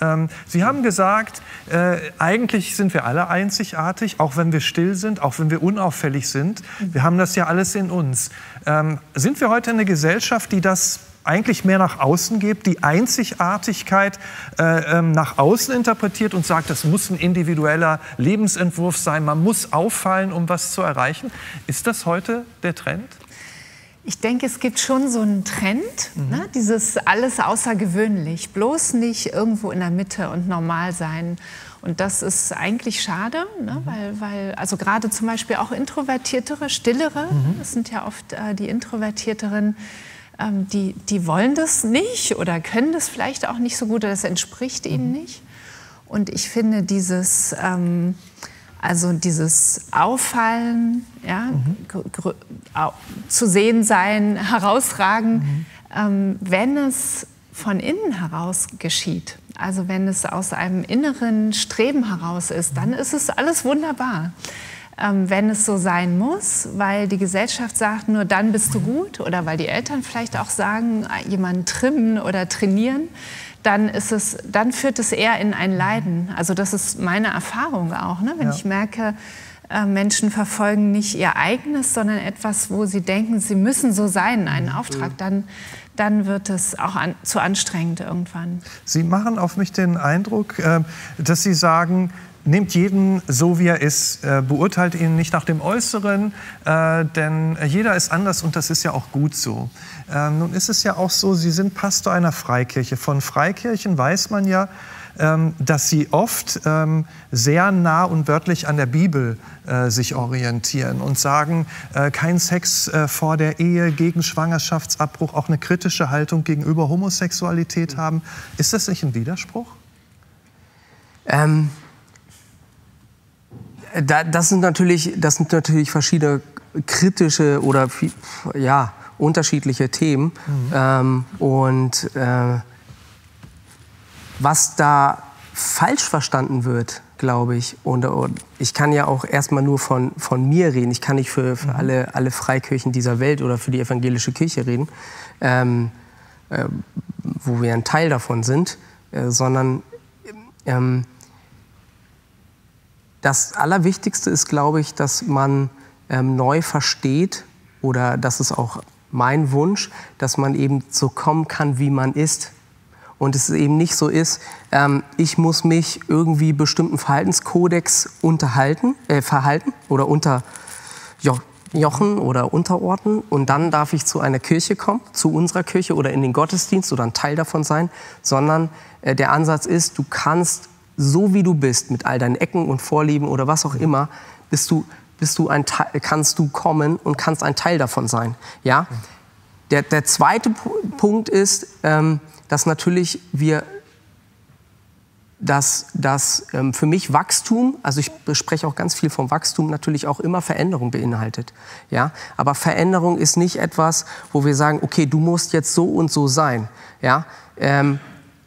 Sie haben gesagt, eigentlich sind wir alle einzigartig, auch wenn wir still sind, auch wenn wir unauffällig sind. Wir haben das ja alles in uns. Ähm, sind wir heute eine Gesellschaft, die das eigentlich mehr nach außen gibt, die Einzigartigkeit äh, ähm, nach außen interpretiert und sagt, das muss ein individueller Lebensentwurf sein, man muss auffallen, um was zu erreichen? Ist das heute der Trend? Ich denke, es gibt schon so einen Trend, mhm. ne? Dieses alles außergewöhnlich, bloß nicht irgendwo in der Mitte und normal sein. Und das ist eigentlich schade, ne? weil, weil also gerade zum Beispiel auch introvertiertere, stillere, mhm. das sind ja oft äh, die Introvertierteren, ähm, die, die wollen das nicht oder können das vielleicht auch nicht so gut, oder das entspricht ihnen mhm. nicht. Und ich finde dieses, ähm, also dieses Auffallen, ja, mhm. gr- gr- zu sehen sein, herausragen, mhm. ähm, wenn es von innen heraus geschieht. Also wenn es aus einem inneren Streben heraus ist, dann ist es alles wunderbar. ähm, wenn es so sein muss, weil die Gesellschaft sagt, nur dann bist du gut, oder weil die Eltern vielleicht auch sagen, jemanden trimmen oder trainieren, dann, ist es, dann führt es eher in ein Leiden. Also das ist meine Erfahrung auch, ne? Wenn ja. ich merke, äh, Menschen verfolgen nicht ihr eigenes, sondern etwas, wo sie denken, sie müssen so sein, einen Auftrag, mhm. dann, dann wird es auch an, zu anstrengend irgendwann. Sie machen auf mich den Eindruck, äh, dass Sie sagen, nehmt jeden so, wie er ist, äh, beurteilt ihn nicht nach dem Äußeren, äh, denn jeder ist anders und das ist ja auch gut so. Ähm, nun ist es ja auch so, Sie sind Pastor einer Freikirche. Von Freikirchen weiß man ja, ähm, dass sie oft ähm, sehr nah und wörtlich an der Bibel äh, sich orientieren und sagen, äh, kein Sex äh, vor der Ehe, gegen Schwangerschaftsabbruch, auch eine kritische Haltung gegenüber Homosexualität haben. Ist das nicht ein Widerspruch? Ähm Das sind natürlich, das sind natürlich verschiedene kritische oder ja, unterschiedliche Themen. Mhm. Ähm, und äh, was da falsch verstanden wird, glaube ich, und, und ich kann ja auch erstmal nur von, von mir reden, ich kann nicht für, für alle, alle Freikirchen dieser Welt oder für die evangelische Kirche reden, ähm, äh, wo wir ein Teil davon sind, äh, sondern ähm, das Allerwichtigste ist, glaube ich, dass man ähm, neu versteht, oder das ist auch mein Wunsch, dass man eben so kommen kann, wie man ist. Und es eben nicht so ist, ähm, ich muss mich irgendwie bestimmten Verhaltenskodex unterhalten, äh, verhalten oder unterjochen oder unterordnen. Und dann darf ich zu einer Kirche kommen, zu unserer Kirche oder in den Gottesdienst oder ein Teil davon sein. Sondern äh, der Ansatz ist, du kannst so wie du bist, mit all deinen Ecken und Vorlieben oder was auch immer, bist du, bist du ein Teil, kannst du kommen und kannst ein Teil davon sein. Ja? Der, der zweite Punkt ist, ähm, dass natürlich wir, dass, dass ähm, für mich Wachstum, also ich spreche auch ganz viel vom Wachstum, natürlich auch immer Veränderung beinhaltet. Ja? Aber Veränderung ist nicht etwas, wo wir sagen, okay, du musst jetzt so und so sein. Ja? Ähm,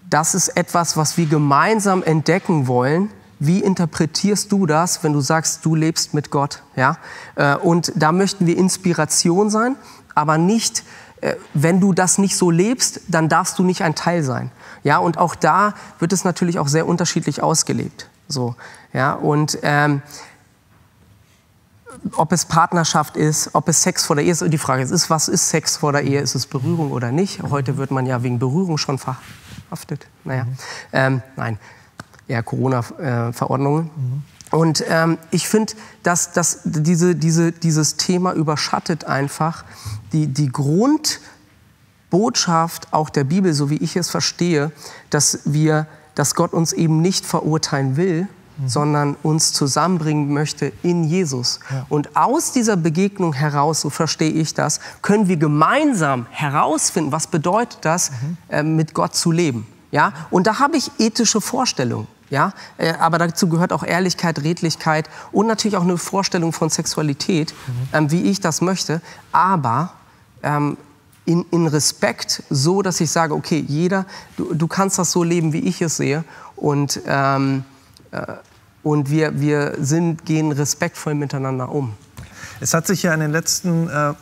Das ist etwas, was wir gemeinsam entdecken wollen. Wie interpretierst du das, wenn du sagst, du lebst mit Gott? Ja? Und da möchten wir Inspiration sein, aber nicht, wenn du das nicht so lebst, dann darfst du nicht ein Teil sein. Ja? Und auch da wird es natürlich auch sehr unterschiedlich ausgelebt. So, ja? Und ähm, ob es Partnerschaft ist, ob es Sex vor der Ehe ist, die Frage ist, was ist Sex vor der Ehe? Ist es Berührung oder nicht? Heute wird man ja wegen Berührung schon verhaftet. Haftet. Naja, mhm. ähm, nein, ja, Corona-Verordnungen. Mhm. Und ähm, ich finde, dass, dass diese, diese, dieses Thema überschattet einfach die, die Grundbotschaft auch der Bibel, so wie ich es verstehe, dass, wir, dass Gott uns eben nicht verurteilen will, mhm. sondern uns zusammenbringen möchte in Jesus. Ja. Und aus dieser Begegnung heraus, so verstehe ich das, können wir gemeinsam herausfinden, was bedeutet das, mhm. äh, mit Gott zu leben. Ja? Und da habe ich ethische Vorstellungen. Ja? Äh, aber dazu gehört auch Ehrlichkeit, Redlichkeit und natürlich auch eine Vorstellung von Sexualität, mhm. äh, wie ich das möchte. Aber ähm, in, in Respekt, so dass ich sage, okay, jeder, du, du kannst das so leben, wie ich es sehe. Und ähm, Und wir, wir sind, gehen respektvoll miteinander um. Es hat sich ja in den letzten äh,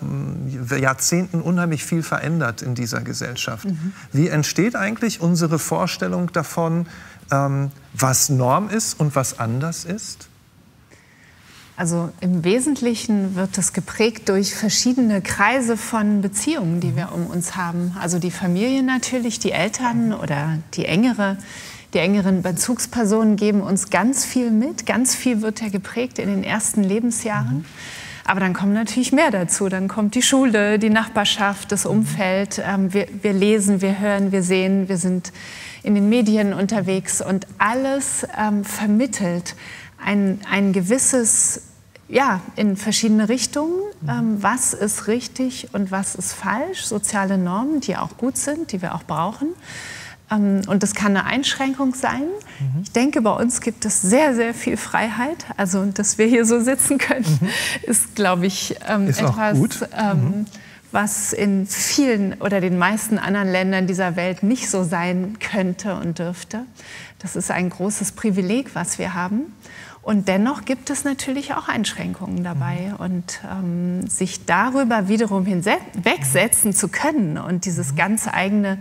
Jahrzehnten unheimlich viel verändert in dieser Gesellschaft. Mhm. Wie entsteht eigentlich unsere Vorstellung davon, ähm, was Norm ist und was anders ist? Also im Wesentlichen wird das geprägt durch verschiedene Kreise von Beziehungen, die wir um uns haben. Also die Familie natürlich, die Eltern oder die engere Die engeren Bezugspersonen geben uns ganz viel mit. Ganz viel wird ja geprägt in den ersten Lebensjahren. Mhm. Aber dann kommt natürlich mehr dazu. Dann kommt die Schule, die Nachbarschaft, das Umfeld. Ähm, wir, wir lesen, wir hören, wir sehen, wir sind in den Medien unterwegs. Und alles ähm, vermittelt ein, ein gewisses, ja, in verschiedene Richtungen. Ähm, was ist richtig und was ist falsch? Soziale Normen, die auch gut sind, die wir auch brauchen. Und das kann eine Einschränkung sein. Mhm. Ich denke, bei uns gibt es sehr, sehr viel Freiheit. Also, dass wir hier so sitzen können, mhm. ist, glaube ich, ähm, ist etwas, ähm, mhm. was in vielen oder den meisten anderen Ländern dieser Welt nicht so sein könnte und dürfte. Das ist ein großes Privileg, was wir haben. Und dennoch gibt es natürlich auch Einschränkungen dabei. Mhm. Und ähm, sich darüber wiederum hinwegsetzen zu können und dieses mhm. ganz eigene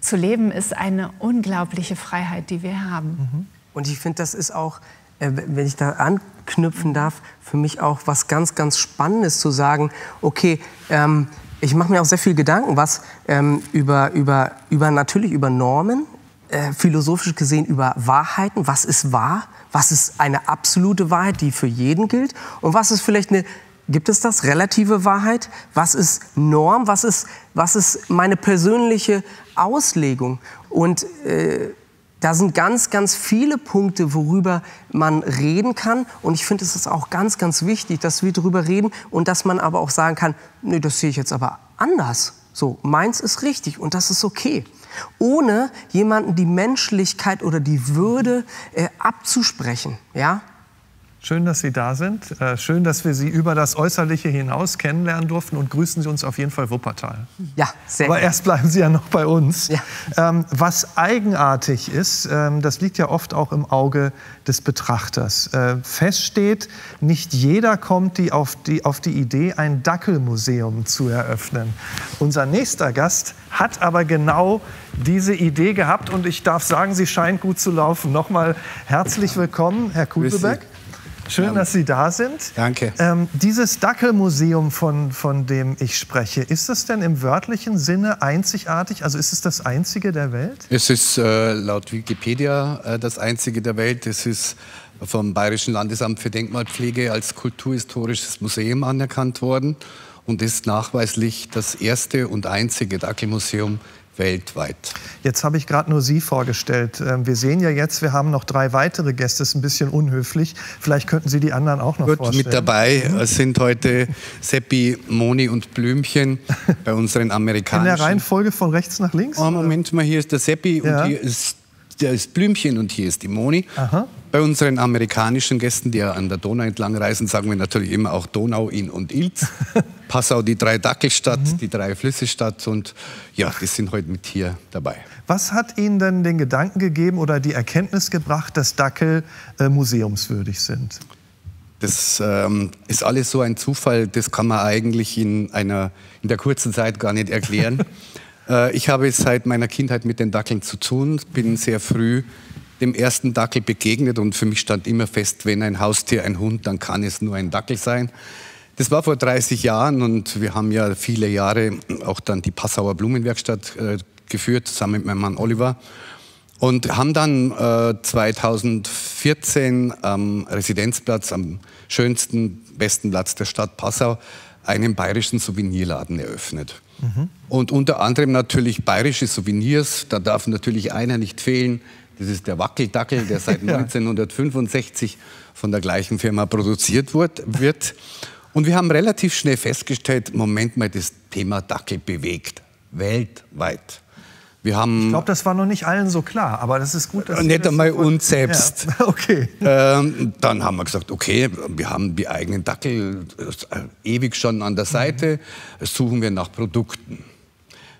zu leben, ist eine unglaubliche Freiheit, die wir haben. Mhm. Und ich finde, das ist auch, äh, wenn ich da anknüpfen darf, für mich auch was ganz, ganz Spannendes zu sagen, okay, ähm, ich mache mir auch sehr viel Gedanken, was ähm, über, über, über, natürlich über Normen, äh, philosophisch gesehen über Wahrheiten, was ist wahr, was ist eine absolute Wahrheit, die für jeden gilt und was ist vielleicht eine, gibt es das, relative Wahrheit, was ist Norm, was ist, was ist meine persönliche Auslegung und äh, da sind ganz, ganz viele Punkte, worüber man reden kann. Und ich finde, es ist auch ganz, ganz wichtig, dass wir darüber reden und dass man aber auch sagen kann, nee, das sehe ich jetzt aber anders. So, meins ist richtig und das ist okay. Ohne jemanden die Menschlichkeit oder die Würde äh, abzusprechen, ja? Schön, dass Sie da sind. Schön, dass wir Sie über das Äußerliche hinaus kennenlernen durften. Und grüßen Sie uns auf jeden Fall Wuppertal. Ja, sehr gerne. Aber erst bleiben Sie ja noch bei uns. Ja. Ähm, was eigenartig ist, ähm, das liegt ja oft auch im Auge des Betrachters. Äh, fest steht, nicht jeder kommt die auf, die, auf die Idee, ein Dackelmuseum zu eröffnen. Unser nächster Gast hat aber genau diese Idee gehabt. Und ich darf sagen, sie scheint gut zu laufen. Nochmal herzlich willkommen, Herr Kübelbeck. Schön, dass Sie da sind. Danke. Ähm, dieses Dackelmuseum, von, von dem ich spreche, ist das denn im wörtlichen Sinne einzigartig? Also ist es das einzige der Welt? Es ist äh, laut Wikipedia äh, das einzige der Welt. Es ist vom Bayerischen Landesamt für Denkmalpflege als kulturhistorisches Museum anerkannt worden und ist nachweislich das erste und einzige Dackelmuseum weltweit. Jetzt habe ich gerade nur Sie vorgestellt. Wir sehen ja jetzt, wir haben noch drei weitere Gäste. Das ist ein bisschen unhöflich. Vielleicht könnten Sie die anderen auch noch Gut, vorstellen. Mit dabei sind heute Seppi, Moni und Blümchen bei unseren amerikanischen... In der Reihenfolge von rechts nach links? Oh, Moment mal, hier ist der Seppi ja. und hier ist, der ist Blümchen und hier ist die Moni. Aha. Bei unseren amerikanischen Gästen, die ja an der Donau entlang reisen, sagen wir natürlich immer auch Donau, Inn und Ilz. Passau, die drei Dackelstadt, mhm. die drei Flüssestadt und ja, die sind heute mit hier dabei. Was hat Ihnen denn den Gedanken gegeben oder die Erkenntnis gebracht, dass Dackel äh, museumswürdig sind? Das ähm, ist alles so ein Zufall, das kann man eigentlich in, einer, in der kurzen Zeit gar nicht erklären. äh, ich habe seit meiner Kindheit mit den Dackeln zu tun, bin sehr früh dem ersten Dackel begegnet und für mich stand immer fest, wenn ein Haustier ein Hund, dann kann es nur ein Dackel sein. Das war vor dreißig Jahren und wir haben ja viele Jahre auch dann die Passauer Blumenwerkstatt äh, geführt, zusammen mit meinem Mann Oliver. Und haben dann äh, zweitausendvierzehn am Residenzplatz, am schönsten, besten Platz der Stadt Passau, einen bayerischen Souvenirladen eröffnet. Mhm. Und unter anderem natürlich bayerische Souvenirs, da darf natürlich einer nicht fehlen. Das ist der Wackeldackel, der seit neunzehnhundertfünfundsechzig von der gleichen Firma produziert wird. Und wir haben relativ schnell festgestellt, Moment mal, das Thema Dackel bewegt weltweit. Wir haben, ich glaube, das war noch nicht allen so klar, aber das ist gut, dass... Nicht einmal uns selbst. Ja. Okay. Ähm, dann haben wir gesagt, okay, wir haben die eigenen Dackel äh, ewig schon an der Seite, mhm. suchen wir nach Produkten.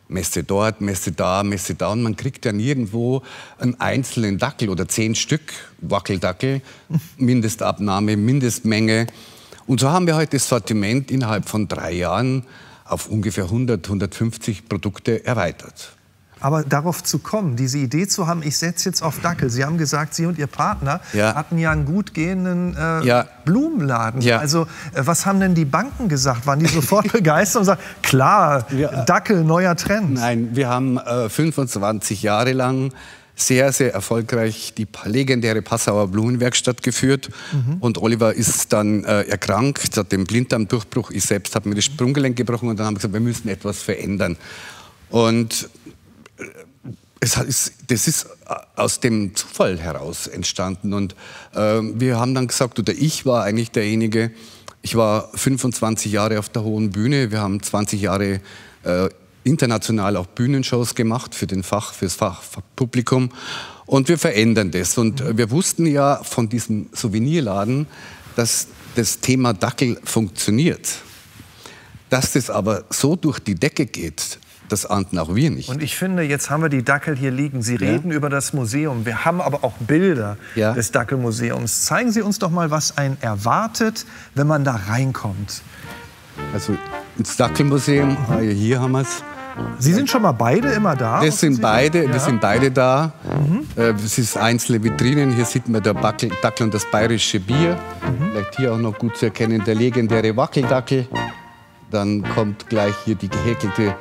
Messe dort, Messe da, Messe da. Und man kriegt ja nirgendwo einen einzelnen Dackel oder zehn Stück Wackeldackel. Mindestabnahme, Mindestmenge. Und so haben wir heute das Sortiment innerhalb von drei Jahren auf ungefähr hundert, hundertfünfzig Produkte erweitert. Aber darauf zu kommen, diese Idee zu haben, ich setze jetzt auf Dackel. Sie haben gesagt, Sie und Ihr Partner ja. hatten ja einen gut gehenden äh, ja. Blumenladen. Ja. Also was haben denn die Banken gesagt? Waren die sofort begeistert und sagen, klar, ja. Dackel, neuer Trend? Nein, wir haben äh, fünfundzwanzig Jahre lang sehr, sehr erfolgreich die legendäre Passauer Blumenwerkstatt geführt. Mhm. Und Oliver ist dann äh, erkrankt, hat den Blinddarmdurchbruch. Ich selbst habe mir das Sprunggelenk gebrochen und dann haben wir gesagt, wir müssen etwas verändern. Und Es ist, das ist aus dem Zufall heraus entstanden und äh, wir haben dann gesagt, oder ich war eigentlich derjenige, ich war fünfundzwanzig Jahre auf der Hohen Bühne, wir haben zwanzig Jahre äh, international auch Bühnenshows gemacht für den Fach, fürs Fachpublikum und wir verändern das und äh, wir wussten ja von diesem Souvenirladen, dass das Thema Dackel funktioniert, dass das aber so durch die Decke geht, Das ahnten auch wir nicht. Und ich finde, jetzt haben wir die Dackel hier liegen. Sie reden ja. über das Museum. Wir haben aber auch Bilder ja. des Dackelmuseums. Zeigen Sie uns doch mal, was einen erwartet, wenn man da reinkommt. Also ins Dackelmuseum, hier haben wir es. Sie sind schon mal beide immer da? Das sind beide, ja. Wir sind beide da. Mhm. Es ist einzelne Vitrinen. Hier sieht man der Dackel und das bayerische Bier. Mhm. Vielleicht hier auch noch gut zu erkennen, der legendäre Wackeldackel. Dann kommt gleich hier die gehäkelte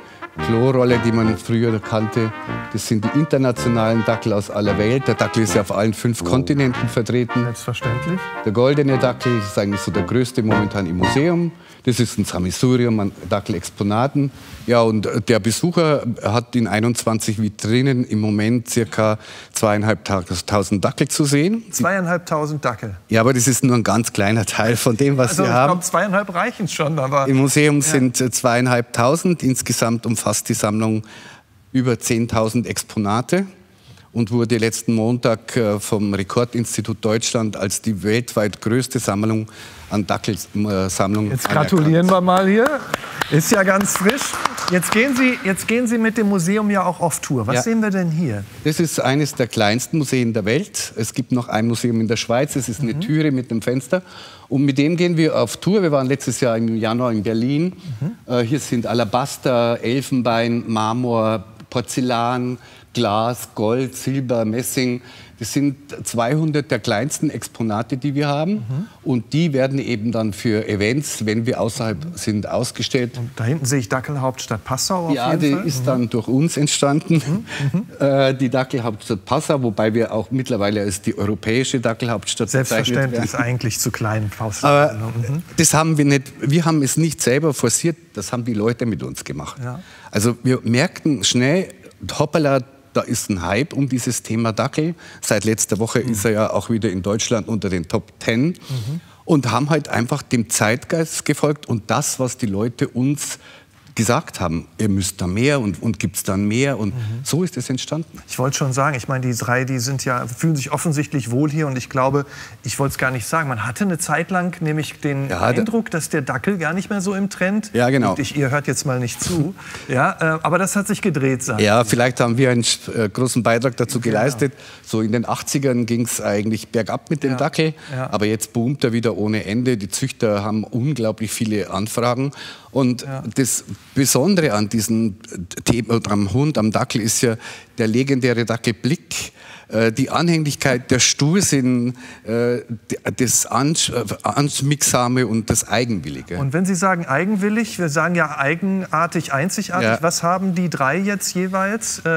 Klorolle, die man früher kannte. Das sind die internationalen Dackel aus aller Welt. Der Dackel ist ja auf allen fünf Kontinenten vertreten. Selbstverständlich. Der goldene Dackel ist eigentlich so der größte momentan im Museum. Das ist ein Sammelsurium an Dackelexponaten. Ja, und der Besucher hat in einundzwanzig Vitrinen im Moment circa zweieinhalbtausend Dackel zu sehen. Zweieinhalbtausend Dackel? Ja, aber das ist nur ein ganz kleiner Teil von dem, was also, wir ich haben. Glaub, zweieinhalb reichen schon. Aber im Museum ja. sind zweieinhalbtausend. Insgesamt umfasst die Sammlung über zehntausend Exponate und wurde letzten Montag vom Rekordinstitut Deutschland als die weltweit größte Sammlung an Dackelsammlungen. Jetzt gratulieren anerkannt. Wir mal hier. Ist ja ganz frisch. Jetzt gehen Sie, jetzt gehen Sie mit dem Museum ja auch auf Tour. Was ja. sehen wir denn hier? Das ist eines der kleinsten Museen der Welt. Es gibt noch ein Museum in der Schweiz. Es ist eine mhm. Türe mit einem Fenster. Und mit dem gehen wir auf Tour. Wir waren letztes Jahr im Januar in Berlin. Mhm. Äh, hier sind Alabaster, Elfenbein, Marmor, Porzellan, Glas, Gold, Silber, Messing. Das sind zweihundert der kleinsten Exponate, die wir haben. Mhm. Und die werden eben dann für Events, wenn wir außerhalb sind, ausgestellt. Und da hinten sehe ich Dackelhauptstadt Passau. Ja, auf jeden Fall. Die ist mhm. dann durch uns entstanden, mhm. äh, die Dackelhauptstadt Passau. Wobei wir auch mittlerweile als die europäische Dackelhauptstadt selbstverständlich ist eigentlich zu klein. Passau. Aber mhm. das haben wir nicht. Wir haben es nicht selber forciert. Das haben die Leute mit uns gemacht. Ja. Also wir merkten schnell, hoppala, da ist ein Hype um dieses Thema Dackel. Seit letzter Woche mhm. ist er ja auch wieder in Deutschland unter den Top zehn. Mhm. Und haben halt einfach dem Zeitgeist gefolgt und das, was die Leute uns gesagt haben, ihr müsst da mehr und, und gibt es dann mehr. Und mhm. so ist es entstanden. Ich wollte schon sagen, ich meine, die drei, die sind ja, fühlen sich offensichtlich wohl hier. Und ich glaube, ich wollte es gar nicht sagen, man hatte eine Zeit lang nämlich den ja, Eindruck, dass der Dackel gar nicht mehr so im Trend ja, genau. liegt. Ich, ihr hört jetzt mal nicht zu. ja, äh, aber das hat sich gedreht. Sagen ja, Sie. Vielleicht haben wir einen äh, großen Beitrag dazu geleistet. Genau. So in den achtzigern ging es eigentlich bergab mit dem ja. Dackel. Ja. Aber jetzt boomt er wieder ohne Ende. Die Züchter haben unglaublich viele Anfragen. Und ja. das Besondere an diesem Thema, am Hund, am Dackel, ist ja der legendäre Dackelblick, äh, die Anhänglichkeit, der Stursinn, äh, das Anschmiegsame und das Eigenwillige. Und wenn Sie sagen eigenwillig, wir sagen ja eigenartig, einzigartig. Ja. Was haben die drei jetzt jeweils äh,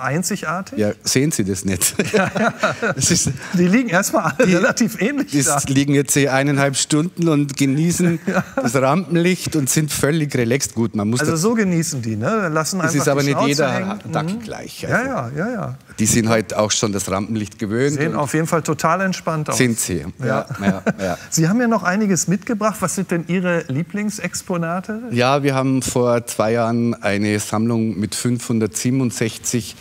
einzigartig? Ja, sehen Sie das nicht. Ja, ja. Das ist, die liegen erstmal die, relativ ähnlich die da. Die liegen jetzt hier eineinhalb Stunden und genießen ja. das Rampenlicht und sind völlig relaxed. Gut, man muss also so genießen die, ne? Lassen einfach es ist aber nicht jeder Dackel mhm. gleich. Also ja, ja, ja, ja. Die sind halt auch schon das Rampenlicht gewöhnt. Sehen auf jeden Fall total entspannt aus. Sind sie. Ja. Ja, ja, ja. Sie haben ja noch einiges mitgebracht. Was sind denn Ihre Lieblingsexponate? Ja, wir haben vor zwei Jahren eine Sammlung mit fünfhundertsiebenundsechzig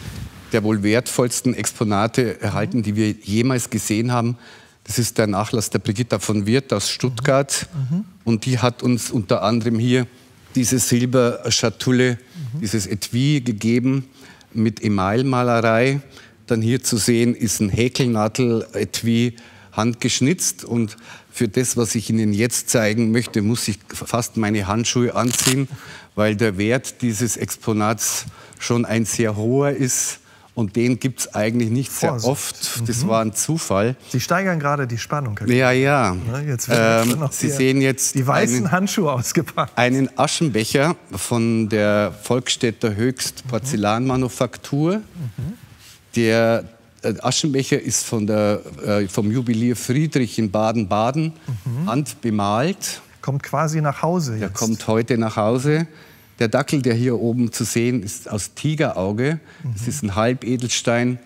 der wohl wertvollsten Exponate erhalten, mhm. die wir jemals gesehen haben. Das ist der Nachlass der Brigitte von Wirth aus Stuttgart. Mhm. Mhm. Und die hat uns unter anderem hier diese Silberschatulle, mhm. dieses Etui gegeben mit Emailmalerei. Dann hier zu sehen ist ein Häkelnadel-Etui, handgeschnitzt. Und für das, was ich Ihnen jetzt zeigen möchte, muss ich fast meine Handschuhe anziehen, weil der Wert dieses Exponats schon ein sehr hoher ist. Und den gibt es eigentlich nicht Vorsicht. Sehr oft. Mhm. Das war ein Zufall. Sie steigern gerade die Spannung. Ja, ja. Jetzt ähm, noch Sie sehen jetzt die weißen einen, Handschuhe ausgepackt. Einen Aschenbecher von der Volkstädter Höchstporzellanmanufaktur. Mhm. Der Aschenbecher ist von der, äh, vom Juwelier Friedrich in Baden-Baden mhm. handbemalt. Kommt quasi nach Hause jetzt. Der kommt heute nach Hause. Der Dackel, der hier oben zu sehen ist, aus Tigerauge. Das ist ein Halbedelstein.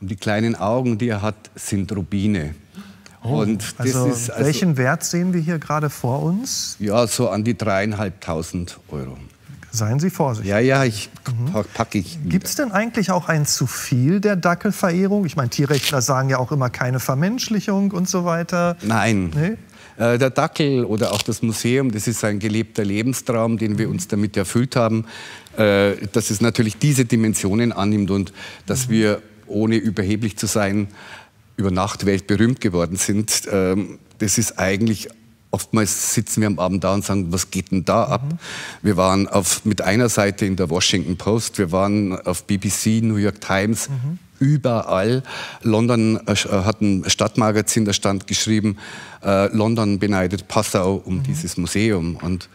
Und die kleinen Augen, die er hat, sind Rubine. Oh, und das also ist also, welchen Wert sehen wir hier gerade vor uns? Ja, so an die dreieinhalbtausend Euro. Seien Sie vorsichtig. Ja, ja, ich mhm. packe ich. Gibt es denn eigentlich auch ein zu viel der Dackelverehrung? Ich meine, Tierrechtler sagen ja auch immer keine Vermenschlichung und so weiter. Nein. Nee? Äh, der Dackel oder auch das Museum, das ist ein gelebter Lebenstraum, den wir uns damit erfüllt haben, äh, dass es natürlich diese Dimensionen annimmt und dass wir, ohne überheblich zu sein, über Nacht weltberühmt geworden sind. Ähm, das ist eigentlich... Oftmals sitzen wir am Abend da und sagen, was geht denn da ab? Mhm. Wir waren auf, mit einer Seite in der Washington Post, wir waren auf B B C, New York Times, mhm. überall. London äh, hat ein Stadtmagazin, da stand geschrieben, äh, London beneidet Passau um mhm. dieses Museum. Und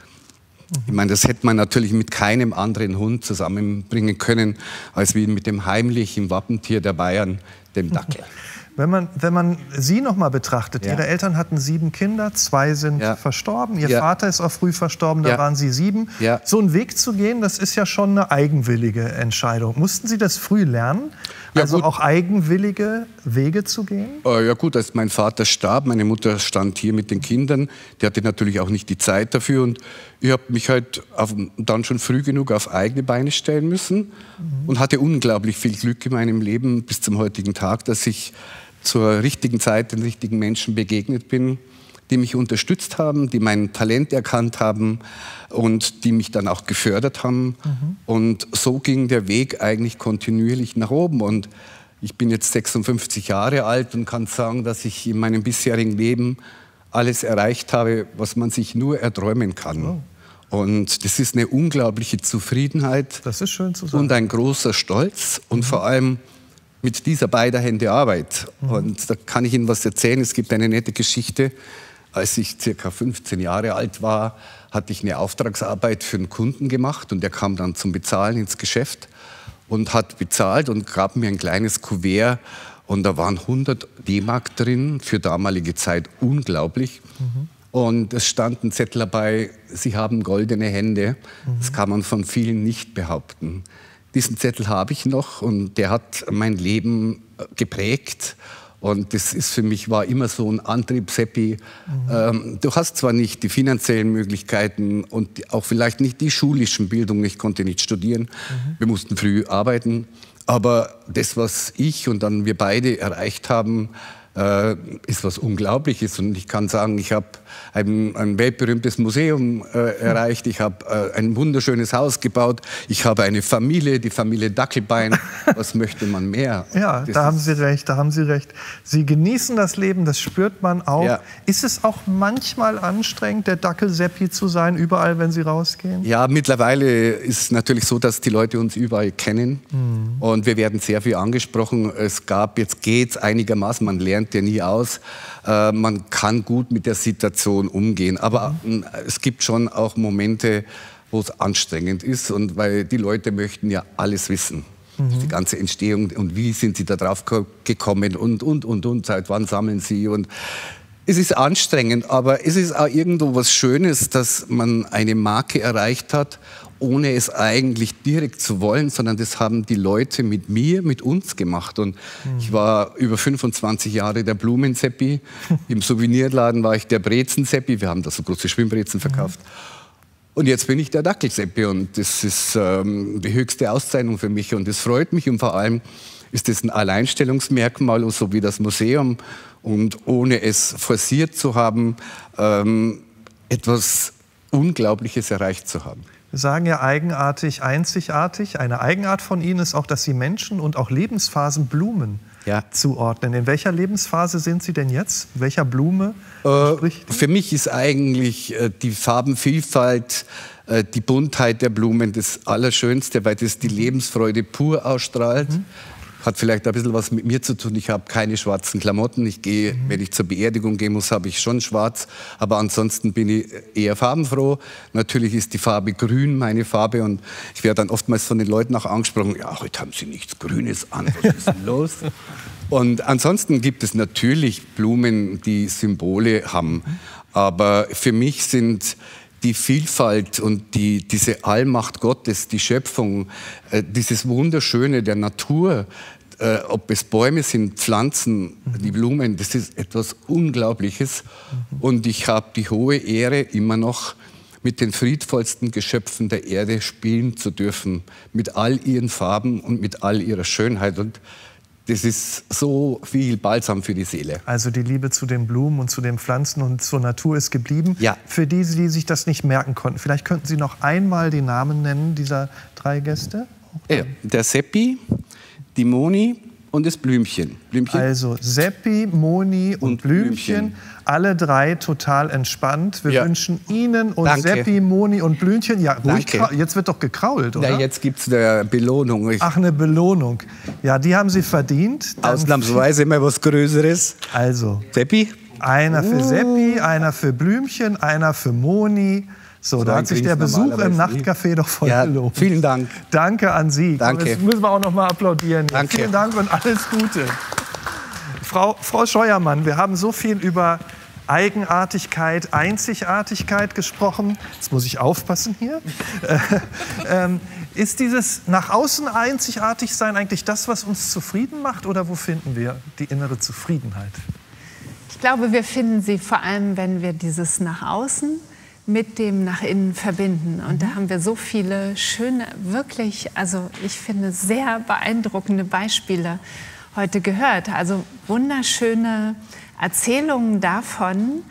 mhm. ich meine, das hätte man natürlich mit keinem anderen Hund zusammenbringen können, als wie mit dem heimlichen Wappentier der Bayern, dem Dackel. Mhm. Wenn man, wenn man Sie noch mal betrachtet, ja. Ihre Eltern hatten sieben Kinder, zwei sind ja. verstorben, Ihr ja. Vater ist auch früh verstorben, da ja. waren Sie sieben. Ja. So einen Weg zu gehen, das ist ja schon eine eigenwillige Entscheidung. Mussten Sie das früh lernen, ja, also gut. auch eigenwillige Wege zu gehen? Ja gut, als mein Vater starb, meine Mutter stand hier mit den Kindern, die hatte natürlich auch nicht die Zeit dafür und ich habe mich halt auf, dann schon früh genug auf eigene Beine stellen müssen mhm. und hatte unglaublich viel Glück in meinem Leben bis zum heutigen Tag, dass ich zur richtigen Zeit den richtigen Menschen begegnet bin, die mich unterstützt haben, die mein Talent erkannt haben und die mich dann auch gefördert haben. Mhm. Und so ging der Weg eigentlich kontinuierlich nach oben. Und ich bin jetzt sechsundfünfzig Jahre alt und kann sagen, dass ich in meinem bisherigen Leben alles erreicht habe, was man sich nur erträumen kann. Wow. Und das ist eine unglaubliche Zufriedenheit. Das ist schön zu sagen. Und ein großer Stolz und mhm. vor allem mit dieser beider Hände Arbeit. Mhm. Und da kann ich Ihnen was erzählen. Es gibt eine nette Geschichte. Als ich circa fünfzehn Jahre alt war, hatte ich eine Auftragsarbeit für einen Kunden gemacht und der kam dann zum Bezahlen ins Geschäft und hat bezahlt und gab mir ein kleines Kuvert und da waren hundert D-Mark drin, für damalige Zeit unglaublich. Mhm. Und es stand ein Zettel dabei, Sie haben goldene Hände. Mhm. Das kann man von vielen nicht behaupten. Diesen Zettel habe ich noch und der hat mein Leben geprägt. Und das ist für mich war immer so ein Antrieb, Seppi. Mhm. Ähm, du hast zwar nicht die finanziellen Möglichkeiten und auch vielleicht nicht die schulischen Bildung. Ich konnte nicht studieren. Mhm. Wir mussten früh arbeiten. Aber das, was ich und dann wir beide erreicht haben, äh, ist was Unglaubliches. Und ich kann sagen, ich habe ein, ein weltberühmtes Museum äh, erreicht. Ich habe äh, ein wunderschönes Haus gebaut. Ich habe eine Familie, die Familie Dackelbein. Was möchte man mehr? Ja, das da haben Sie recht, da haben Sie recht. Sie genießen das Leben, das spürt man auch. Ja. Ist es auch manchmal anstrengend, der Dackel-Seppi zu sein, überall, wenn Sie rausgehen? Ja, mittlerweile ist es natürlich so, dass die Leute uns überall kennen. Mhm. Und wir werden sehr viel angesprochen. Es gab, jetzt geht's einigermaßen, man lernt ja nie aus. Äh, man kann gut mit der Situation umgehen. Aber mhm. es gibt schon auch Momente, wo es anstrengend ist, und weil die Leute möchten ja alles wissen. Mhm. Die ganze Entstehung und wie sind sie da drauf gekommen und, und, und, und, seit wann sammeln sie. Und es ist anstrengend, aber es ist auch irgendwo was Schönes, dass man eine Marke erreicht hat, ohne es eigentlich direkt zu wollen, sondern das haben die Leute mit mir, mit uns gemacht. Und mhm. ich war über fünfundzwanzig Jahre der Blumenseppi. Im Souvenirladen war ich der Brezenseppi. Wir haben da so große Schwimmbrezen verkauft. Mhm. Und jetzt bin ich der Dackelseppi. Und das ist ähm, die höchste Auszeichnung für mich. Und das freut mich. Und vor allem ist das ein Alleinstellungsmerkmal, und so wie das Museum. Und ohne es forciert zu haben, ähm, etwas Unglaubliches erreicht zu haben. Wir sagen ja eigenartig, einzigartig. Eine Eigenart von Ihnen ist auch, dass Sie Menschen und auch Lebensphasen Blumen ja. zuordnen. In welcher Lebensphase sind Sie denn jetzt? Welcher Blume spricht? Äh, für mich ist eigentlich äh, die Farbenvielfalt, äh, die Buntheit der Blumen das Allerschönste, weil das die Lebensfreude pur ausstrahlt. Mhm. Hat vielleicht ein bisschen was mit mir zu tun. Ich habe keine schwarzen Klamotten. Ich gehe, mhm. wenn ich zur Beerdigung gehen muss, habe ich schon schwarz. Aber ansonsten bin ich eher farbenfroh. Natürlich ist die Farbe grün meine Farbe. Und ich werde dann oftmals von den Leuten auch angesprochen, ja, heute haben Sie nichts Grünes an. Was ist denn los? Und ansonsten gibt es natürlich Blumen, die Symbole haben. Aber für mich sind die Vielfalt und die, diese Allmacht Gottes, die Schöpfung, äh, dieses Wunderschöne der Natur, äh, ob es Bäume sind, Pflanzen, mhm. die Blumen, das ist etwas Unglaubliches. Mhm. Und ich habe die hohe Ehre, immer noch mit den friedvollsten Geschöpfen der Erde spielen zu dürfen, mit all ihren Farben und mit all ihrer Schönheit. Und Das ist so viel Balsam für die Seele. Also die Liebe zu den Blumen und zu den Pflanzen und zur Natur ist geblieben. Ja. Für die, die sich das nicht merken konnten, vielleicht könnten Sie noch einmal die Namen nennen dieser drei Gäste? Ja, der Seppi, die Moni und das Blümchen. Blümchen. Also Seppi, Moni und, und Blümchen. Blümchen. Alle drei total entspannt. Wir ja. wünschen Ihnen und Danke. Seppi, Moni und Blümchen. Ja, ruhig, jetzt wird doch gekrault, oder? Ja, jetzt gibt es eine Belohnung. Ich Ach, eine Belohnung. Ja, die haben Sie verdient. Dann ausnahmsweise immer was Größeres. Also. Seppi? Einer für uh. Seppi, einer für Blümchen, einer für Moni. So, so da hat sich der Besuch im Nachtcafé nie. doch voll ja, gelohnt. Vielen Dank. Danke an Sie. Danke. Das müssen wir auch noch mal applaudieren. Danke. Vielen Dank und alles Gute. Frau, Frau Scheuermann, wir haben so viel über Eigenartigkeit, Einzigartigkeit gesprochen. Jetzt muss ich aufpassen hier. ähm, ist dieses nach außen einzigartig sein eigentlich das, was uns zufrieden macht? Oder wo finden wir die innere Zufriedenheit? Ich glaube, wir finden sie vor allem, wenn wir dieses nach außen mit dem nach innen verbinden. Und da haben wir so viele schöne, wirklich, also ich finde, sehr beeindruckende Beispiele heute gehört. Also wunderschöne Erzählungen davon,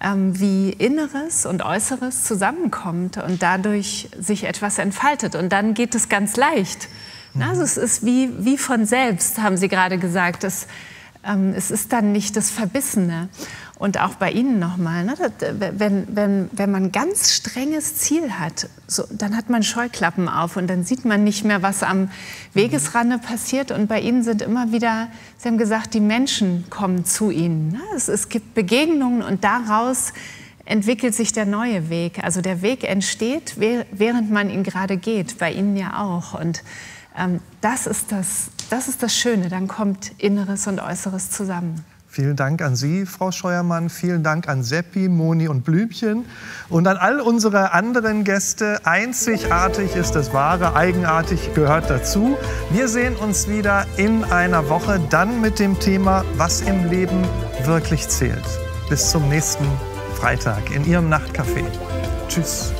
ähm, wie Inneres und Äußeres zusammenkommt und dadurch sich etwas entfaltet. Und dann geht es ganz leicht. Also es ist wie, wie von selbst, haben Sie gerade gesagt. Es, ähm, es ist dann nicht das Verbissene. Und auch bei Ihnen nochmal, ne? wenn, wenn, wenn man ein ganz strenges Ziel hat, so, dann hat man Scheuklappen auf und dann sieht man nicht mehr, was am Wegesrande passiert. Und bei Ihnen sind immer wieder, Sie haben gesagt, die Menschen kommen zu Ihnen. Ne? Es, es gibt Begegnungen und daraus entwickelt sich der neue Weg. Also der Weg entsteht, während man ihn gerade geht, bei Ihnen ja auch. Und ähm, das ist das, das ist das Schöne, dann kommt Inneres und Äußeres zusammen. Vielen Dank an Sie, Frau Scheuermann. Vielen Dank an Seppi, Moni und Blümchen. Und an all unsere anderen Gäste. Einzigartig ist das Wahre, eigenartig gehört dazu. Wir sehen uns wieder in einer Woche, dann mit dem Thema, was im Leben wirklich zählt. Bis zum nächsten Freitag in Ihrem Nachtcafé. Tschüss.